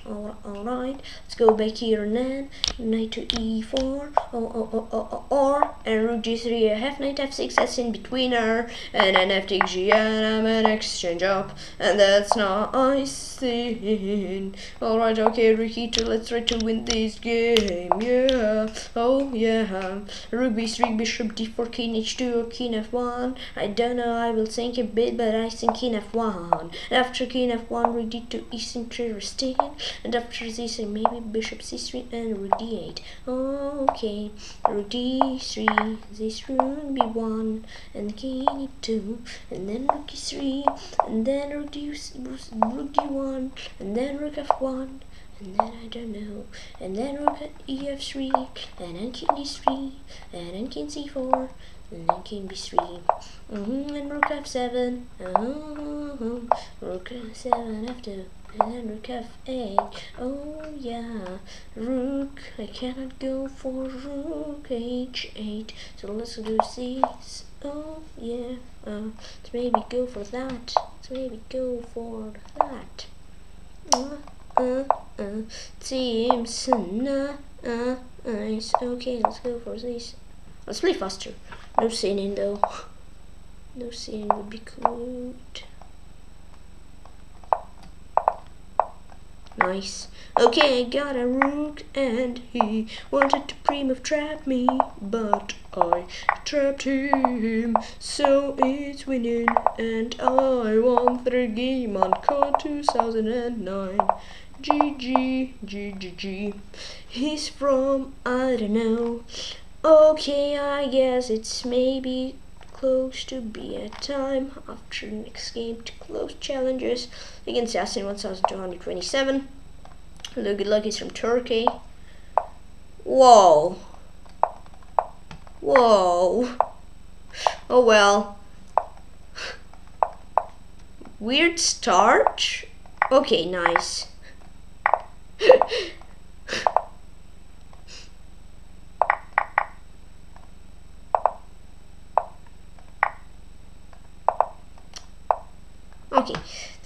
alright, alright. Let's go back here and then. Knight to e four. Oh, oh, oh, oh, oh, or. And rook g three. I have knight f six as in betweener. And then f takes g and I'm an exchange up. And that's not nice thing. Alright, okay, rook e two. Let's try to win this game. Yeah. Oh, yeah. Rook b three, bishop d four, king h two, or king f one. I don't know. I will think a bit, but I think king f one. After king f one, rook d two, e three, resting. And after this, maybe bishop c three and rook d eight. Oh, okay. Rook d three, this rook b one, and king e two, and then rook e three, and then rook d one, and then rook f one, and then I don't know, and then rook at E F three, and then king D three, and then king C four, and then king B three, mm-hmm, and rook F seven, uh-huh, rook F seven F two, and then rook F eight, oh yeah, rook, I cannot go for rook H eight, so let's do c six, oh yeah, uh, let's maybe go for that, let's maybe go for that, uh, uh, uh, seems nice, okay, let's go for this, let's play faster, no sinning though, no sinning would be good. Nice. Okay, I got a rook and he wanted to pre-move trap me, but I trapped him, so it's winning and I won the game on Antko two thousand nine. G G, G G G. He's from, I don't know. Okay, I guess it's maybe close to be a time after next game to close challenges against Yasin one two two seven. Hello, good luck, he's from Turkey. Whoa. Whoa. Oh well. Weird start? Okay, nice. Okay,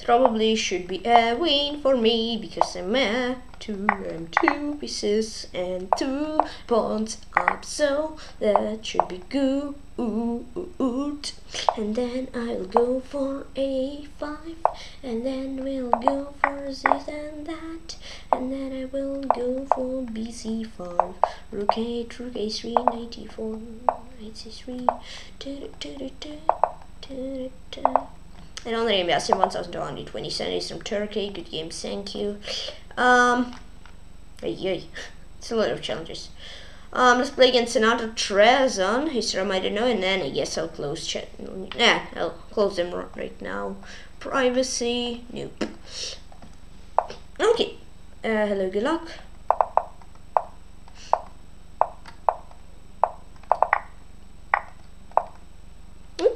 probably should be a win for me because I'm at two, I'm two pieces and two pawns up, so that should be good. And then I'll go for a five, and then we'll go for this and that, and then I will go for b c five, rook eight, rook a three, knight e four, knight c three. And on the name Yasin one two two seven is from Turkey. Good game, thank you. Um, it's a lot of challenges. Um, let's play against Senator Treason. He's from I don't know, and then I guess I'll close chat. Yeah, I'll close them right now. Privacy, nope. Okay. Uh, hello, good luck.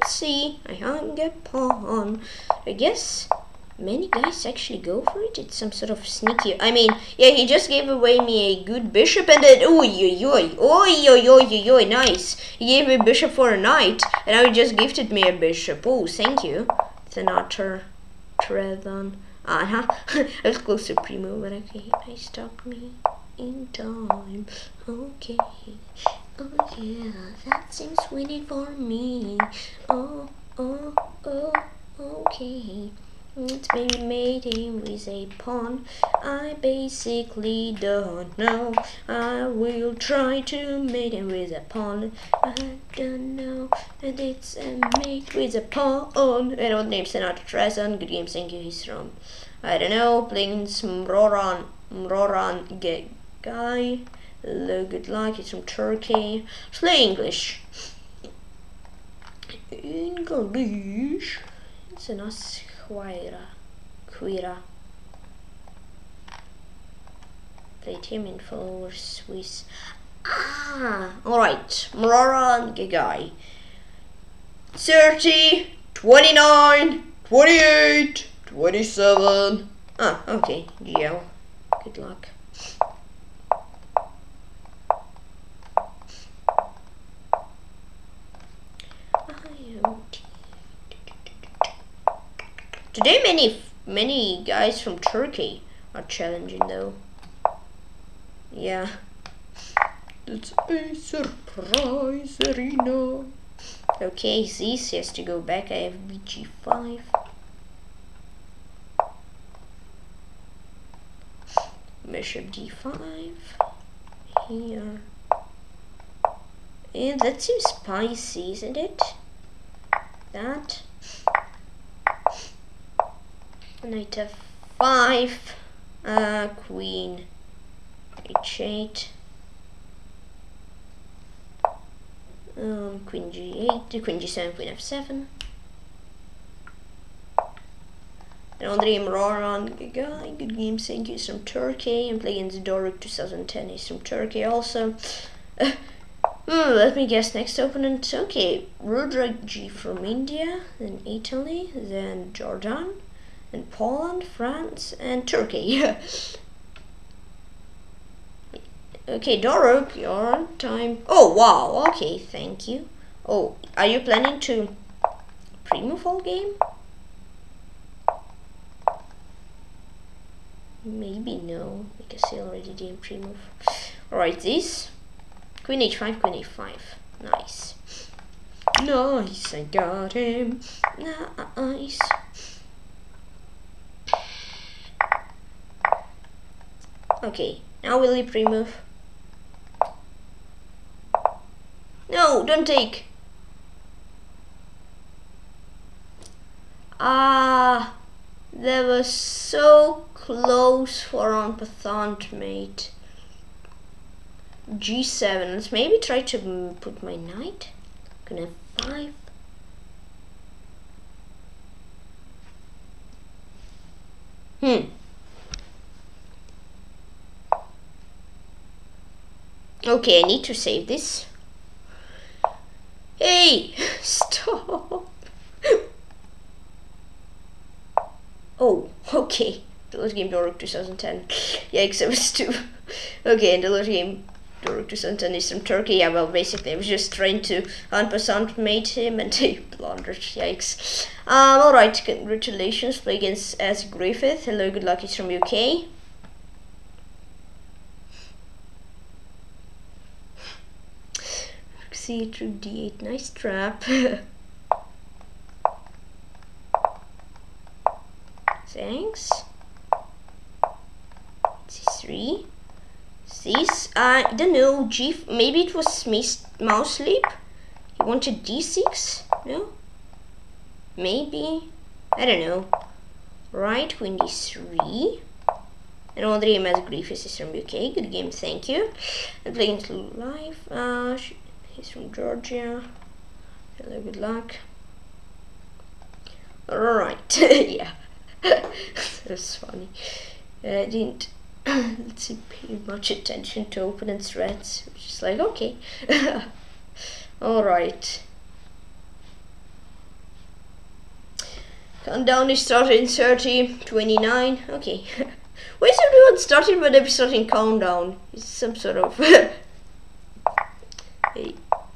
See, I hung a pawn. I guess many guys actually go for it. It's some sort of sneaky. I mean, yeah, he just gave away me a good bishop and then oi oi oi oi oi oi nice. He gave me a bishop for a knight, and now he just gifted me a bishop. Oh, thank you, Senator Treason. Uh huh. I was close to primo, but okay, I stopped me in time. Okay. Oh yeah, that seems winning for me. Oh, oh, oh, okay. It's maybe made him with a pawn. I basically don't know. I will try to mate him with a pawn. I don't know. And it's a mate with a pawn. I don't name Senator Treason. Good game, thank you. He's from, I don't know, playing some Mroran, Mroran ge guy. Hello, good luck, it's from Turkey. Play English. English. It's Anas Khwira. Khwira. Played him in for Swiss. Ah, alright. Mroran Gigai. thirty, twenty-nine, twenty-eight, twenty-seven. Ah, okay. Geo. Good luck. Today many many guys from Turkey are challenging though. Yeah. It's a surprise arena. Okay, it's easiest to go back. I have b g five. Bishop d five. Here. Yeah, that seems spicy, isn't it? That. Knight f five, uh, queen h eight, um, queen g eight, queen g seven, queen f seven, Another Imran, good guy, good game, thank you. He's from Turkey. I'm playing against Doruk twenty ten, he's from Turkey also. Uh, hmm, let me guess, next opponent, okay, RudraG from India, then Italy, then Jordan, then Poland, France, and Turkey. Okay, Doruk, you're on time. Oh, wow, okay, thank you. Oh, are you planning to pre-move all game? Maybe no, because he already didn't pre-move. Alright, this. Queen h five, queen h five. Nice. Nice, I got him. Nice. Okay, now will he pre-move? No, don't take. Ah, that was so close for on pathant, mate. G seven. Let's maybe try to put my knight. Gonna five. Hmm. Okay, I need to save this. Hey, stop. Oh, okay. The last game Doruk twenty ten. Yikes, I was two. Okay, and the last game Doruk twenty ten is from Turkey. Yeah, well, basically, I was just trying to en passant mate him and he blundered. Yikes. Um, alright, congratulations. Play against S. Griffith. Hello, good luck. He's from U K. C through D eight, nice trap. Thanks. C three. This, I don't know, G, maybe it was mouse sleep. He wanted D six? No? Maybe? I don't know. Right, queen D three. And all the M S Griffiths is from U K. Good game, thank you. I'm playing Lulu Live. Uh, He's from Georgia. Hello, good luck. Alright, yeah. That's funny. I didn't let's pay much attention to opponent threats. Which is like, okay. Alright. Countdown is starting in thirty, twenty-nine. Okay. Why is everyone starting when they're starting countdown? It's some sort of a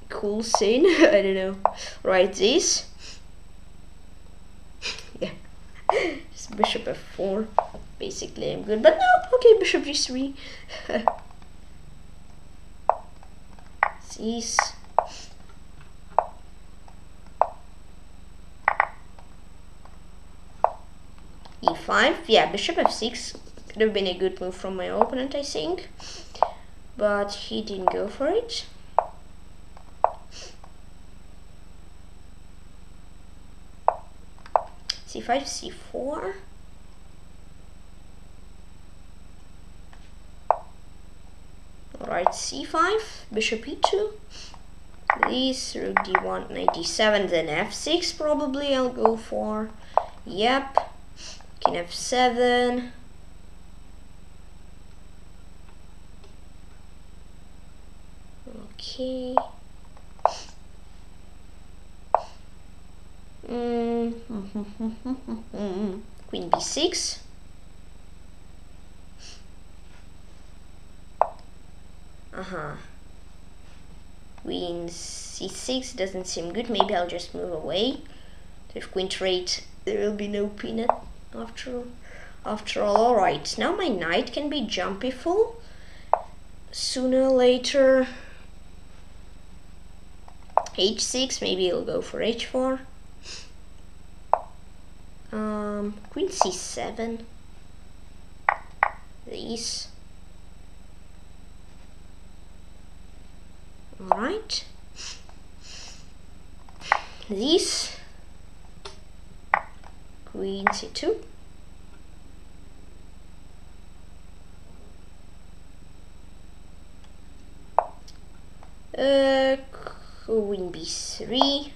cool scene. I don't know. Right, this. Yeah. Just bishop f four. Basically, I'm good. But no, okay, bishop g three. This. e five. Yeah, bishop f six could have been a good move from my opponent, I think. But he didn't go for it. c five, c four. Alright, c five, bishop e two. Please, rook d one, knight d seven, then f six probably I'll go for. Yep. King f seven. Okay. Queen b six. Uh-huh. Queen c six doesn't seem good. Maybe I'll just move away. If queen trade, there will be no peanut after all. After all, all right. Now my knight can be jumpy full. Sooner or later, h six. Maybe I'll go for h four. Um, queen c seven. These. Alright. These. Queen c two. Uh, queen b three.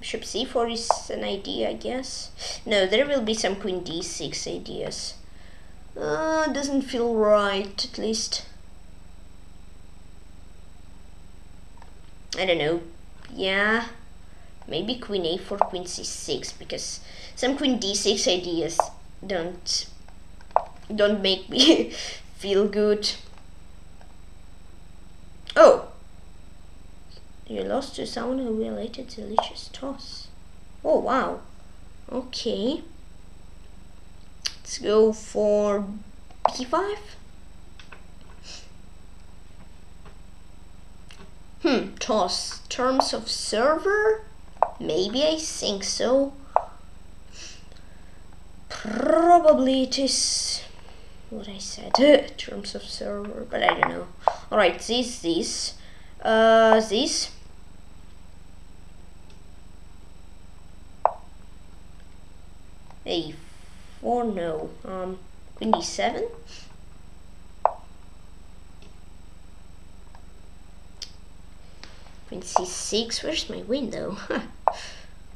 Bishop c four is an idea, I guess. No, there will be some queen d six ideas. Uh, doesn't feel right, at least. I don't know. Yeah, maybe queen a four, queen c six, because some queen d six ideas don't don't make me feel good. Oh, you lost to someone who related to delicious toss. Oh wow. Okay. Let's go for b five. Hmm, toss. Terms of server? Maybe, I think so. Probably it is what I said. Terms of server, but I don't know. Alright, this, this, uh, this. a four, no. Um, queen d seven. Queen c six, where's my window? Huh.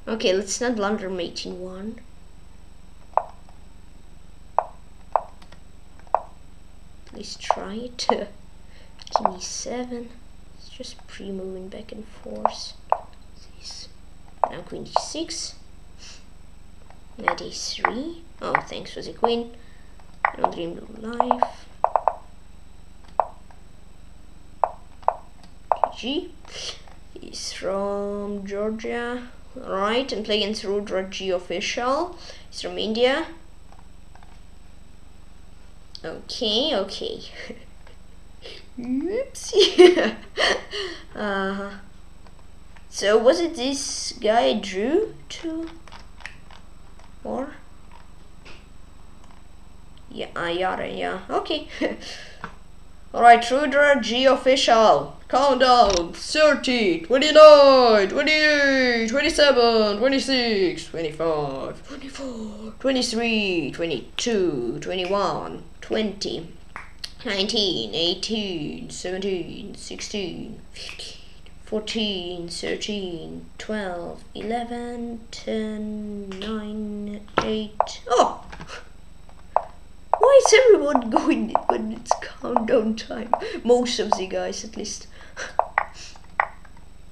Okay, let's not blunder mate in one. Please try it. King e seven. It's just pre-moving back and forth. This. Now queen d six. Knight a three. Oh, thanks for the queen. No dream, no life. G. He's from Georgia, right? And play against RudraG_Official. He's from India. Okay, okay. Oopsie. uh, so was it this guy I drew to? Or yeah, uh, yeah, yeah. Okay. All right, RudraG_Official. Countdown, thirty, twenty-nine, twenty-eight, twenty-seven, twenty-six, twenty-five, twenty-three, twenty-two, twenty-one, twenty, nineteen, eighteen, seventeen, sixteen, fourteen, thirteen, twelve, eleven, ten, nine, eight. Oh! Why is everyone going when it's countdown time? Most of the guys, at least.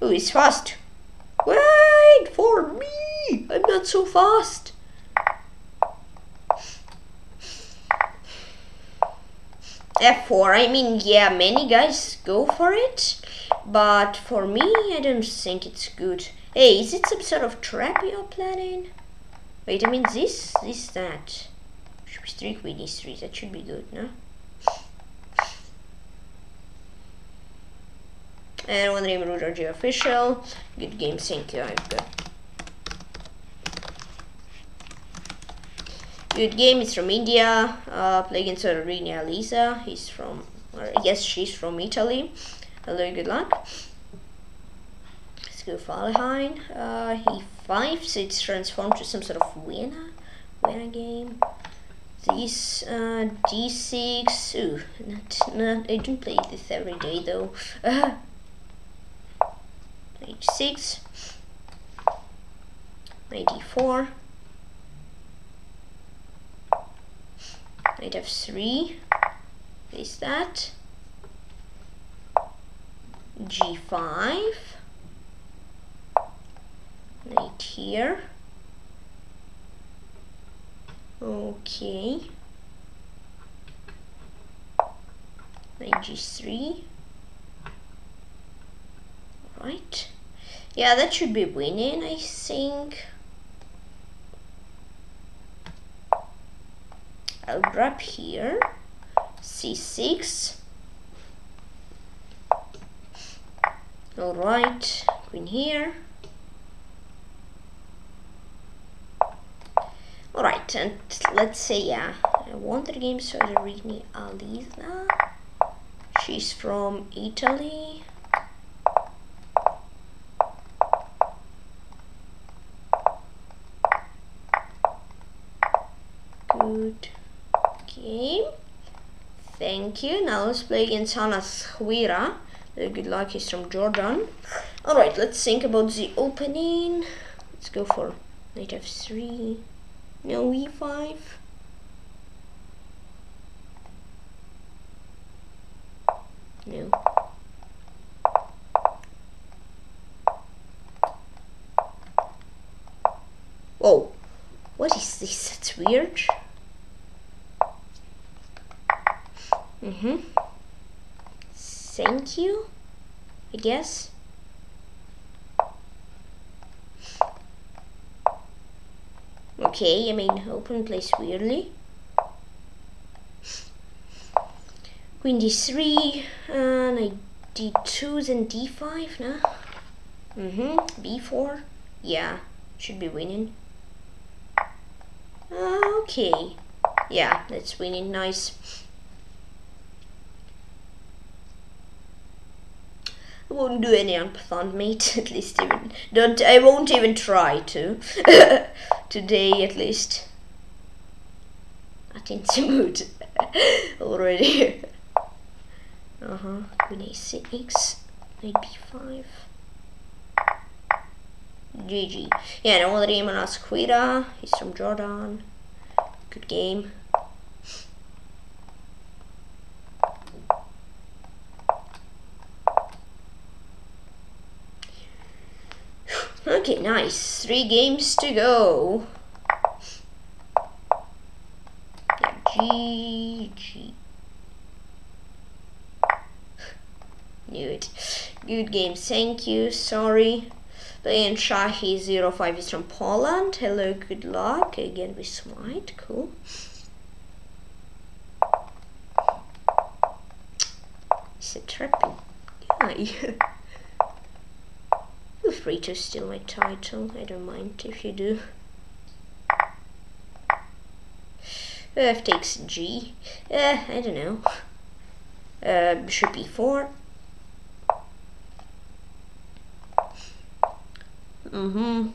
Oh, it's fast. Wait for me! I'm not so fast. f four, I mean, yeah, many guys go for it, but for me, I don't think it's good. Hey, is it some sort of trap you're planning? Wait, I mean, this, this, that. Should be three, queen e three, that should be good, no? And one name, RudraG_Official. Good game, thank you. I've got good game. It's from India. Uh, play against Arena Lisa. He's from, or yes, she's from Italy. Hello, good luck. Let's go for Alheim. Uh, he five, so it's transformed to some sort of winner, winner game. This uh, d six. Ooh, not, not. I don't play this every day though. Uh, h six, knight d four, knight f three, place that, g five, knight here, okay, knight g three, right. Yeah, that should be winning, I think. I'll grab here. c six. Alright, queen here. Alright, and let's say, yeah, I won the game, so the Rini Aliza. She's from Italy. Good game. Thank you. Now let's play against Anas Khwira. Good luck, he's from Jordan. Alright, let's think about the opening. Let's go for knight f three. No, e five. No. Whoa. What is this? That's weird. Mm-hmm. Thank you, I guess. Okay, I mean, open plays weirdly. Queen d three, and I d two, then d five, nah? Mm-hmm, b four. Yeah, should be winning. Okay. Yeah, that's winning, nice. I won't do any unpathon, mate, at least even, don't, I won't even try to, today at least. Not in the mood, already. Uh-huh, queen a six, knight b five, G G. Yeah, and already I'm Anas Khwira, he's from Jordan, good game. Okay, nice. Three games to go. Yeah, G G. Knew it. Good game, thank you. Sorry. Playing Shahi zero five is from Poland. Hello, good luck. Again with white, cool. It's a trapping guy. Feel free to steal my title, I don't mind if you do. F takes G. Uh, I don't know. Uh, bishop e four. Mm-hmm.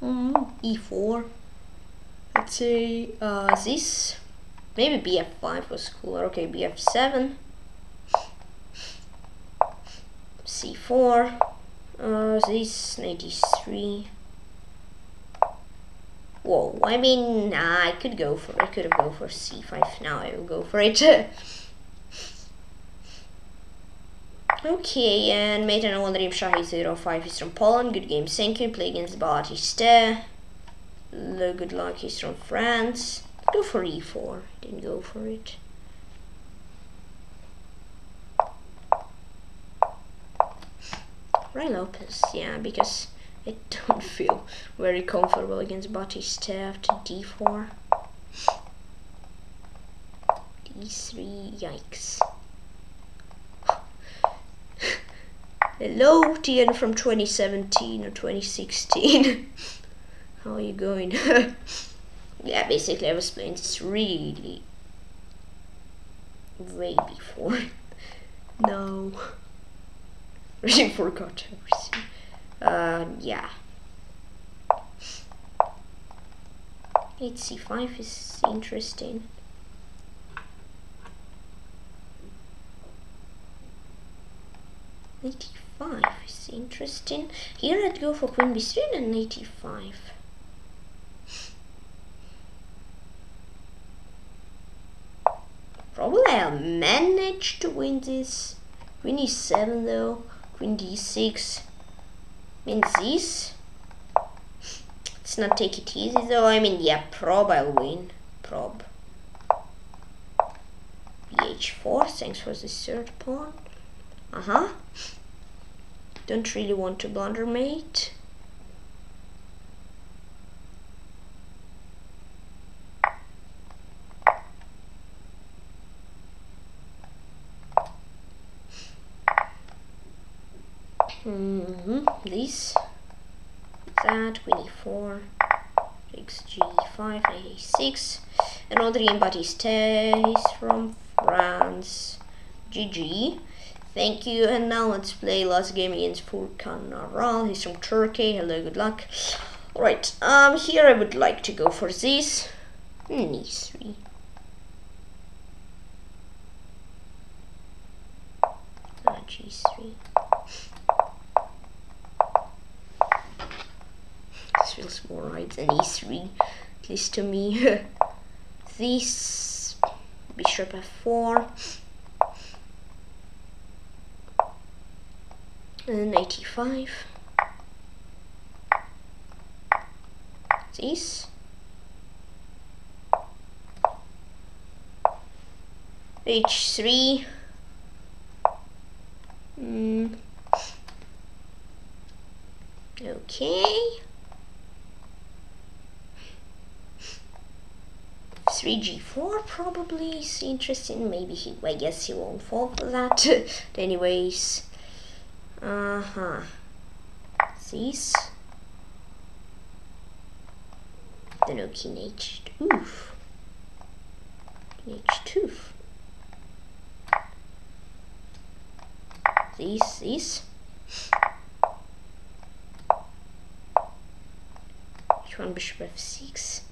Mm-hmm. e four. Let's see. Uh, this. Maybe b f five was cooler. Okay, b f seven. c four, uh, this ninety-three. Whoa, I mean, nah, I could go for, I could have go for c five, now I will go for it. Okay, and mate, I know Shahi zero five is from Poland, good game, thank you, play against Batiste. Good luck, he's from France. Go for e four, didn't go for it. Ray Lopez, yeah, because I don't feel very comfortable against Batiste after d four. d three, yikes. Hello, Tian from twenty seventeen or twenty sixteen. How are you going? Yeah, basically I was playing this really way before. No. Really forgot everything. Uh, yeah. h c five is interesting. eighty-five is interesting. Here I'd go for queen b three and eighty-five. Probably I'll manage to win this. Queen e seven though. Queen d six means this. Let's not take it easy though. I mean, yeah, prob I'll win. Prob. b h four, thanks for the third pawn. Uh huh. Don't really want to blunder, mate. Mm-hmm. This, that, queen e four, takes g five, a six, and Andrien Batiste is from France. G G, thank you. And now let's play last game against Furkan Aral. He's from Turkey. Hello, good luck. All right. Um, here I would like to go for this e three. Ah, g three. feels more right than e three, at least to me. This bishop f four and eighty-five. This h three. Mm. Okay. three g four probably is interesting. Maybe he, I guess he won't fall for that. Anyways. Uh huh. This. Then okay, king h two. King h two. This, this. H one, bishop f six.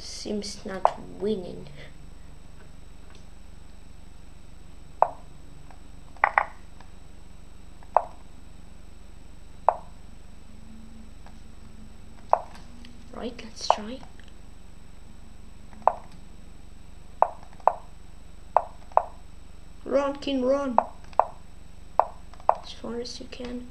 Seems not winning. Right, let's try. Run, king, run. As far as you can.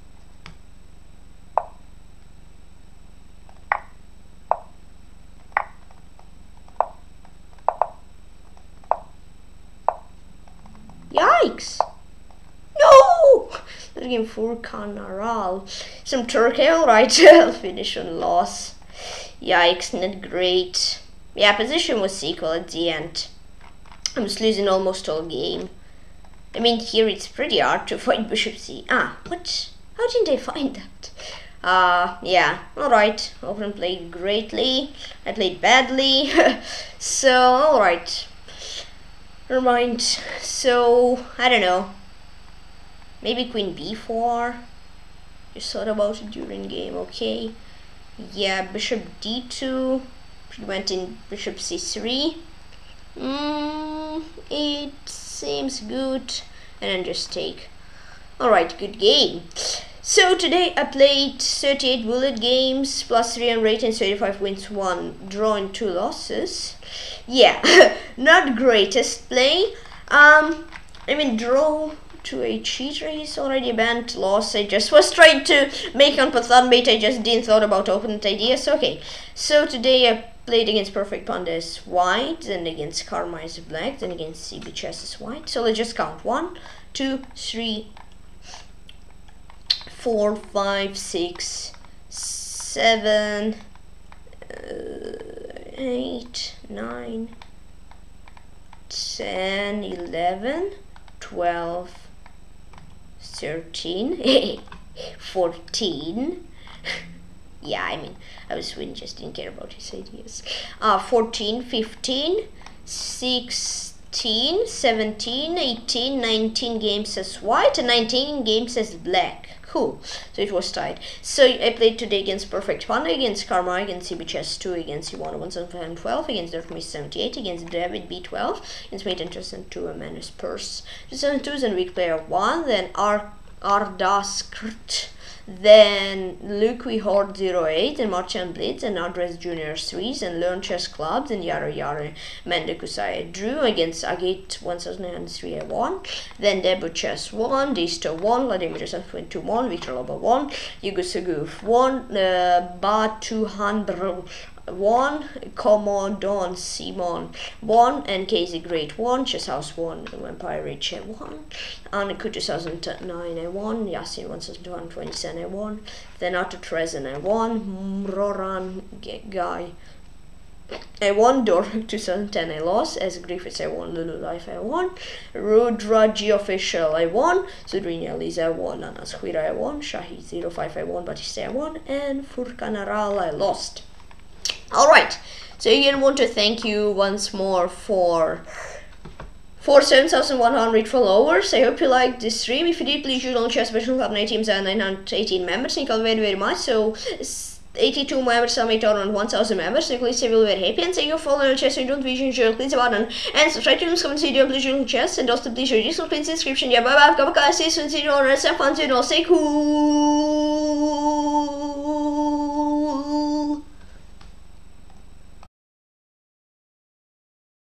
Furkan Aral, some Turkey, alright, finish on loss. Yikes, not great. Yeah, position was equal at the end. I'm just losing almost all game. I mean, here it's pretty hard to find bishop c. Ah, what? How didn't I find that? Uh, yeah, alright. Often played greatly, I played badly. So, alright. Never mind. So, I don't know. Maybe queen b four. Just thought about it during game, okay. Yeah, bishop d two, preventing bishop c three. Mm, it seems good. And then just take. Alright, good game. So today I played thirty-eight bullet games, plus three on ratings, thirty-five wins, one draw and two losses. Yeah, not greatest play. Um, I mean draw to a cheater, he's already banned, lost. I just was trying to make on Pathan bait, I just didn't thought about opponent ideas. Okay, so today I played against PurrfectPanda as white, then against Karrmarr as black, then against C B Chess as white. So let's just count one, two, three, four, five, six, seven, eight, nine, ten, eleven, twelve, thirteen, fourteen. Yeah, I mean, I was winning, just didn't care about his ideas. Uh, fourteen, fifteen, sixteen, seventeen, eighteen, nineteen games as white and nineteen games as black. Cool, so it was tied. So I played today against PurrfectPanda, against Karrmarr, against C B Chess two, against Ivano one seven one two, against DarkMyth seventy-eight, against David B twelve, against Martian two thousand two, and Anas Khwira two thousand two, then Weak Player one, then ardaskrt, then LuquiHorde zero eight, then MartianBlitz, and Andresjunior three, and LearnChessClub, then YareYareMendokusai I drew, against Agit one thousand nine oh three I won, then Debu_Chess won, Disto won, Vladimir twenty twenty-two won, Viktorlobo won, Yugusuguf won, uh, batuhanbrl won, Komodonsimon won, N K the Great won, Chess House won, Vampire Rage won, Antko two thousand nine I won, Yasin one two two seven I won, then Senator Treason I won, Roran Guy I won, Doruk two thousand ten I lost, as Griffiths I won, Lulu Live I won, RudraG_Official I won, Sudrinia Liza I won, Anas Khwira I won, Shahi zero five I won, Batista I won, and Furkan Aral I lost. Alright, so again, want to thank you once more for for seven thousand one hundred followers. I hope you liked this stream. If you did, please join Chess Professional Club nine teams and nine hundred eighteen members. Thank you very, very much. So eighty-two members summit around one thousand members. So please, I will be very happy. And thank you for following Chess. If you don't, please enjoy, click the button and subscribe to this comment video. Please join Chess and also please join this link in the description. Yeah, bye bye. Have a good day. See you soon. See you all. Have fun. See you all. Stay cool.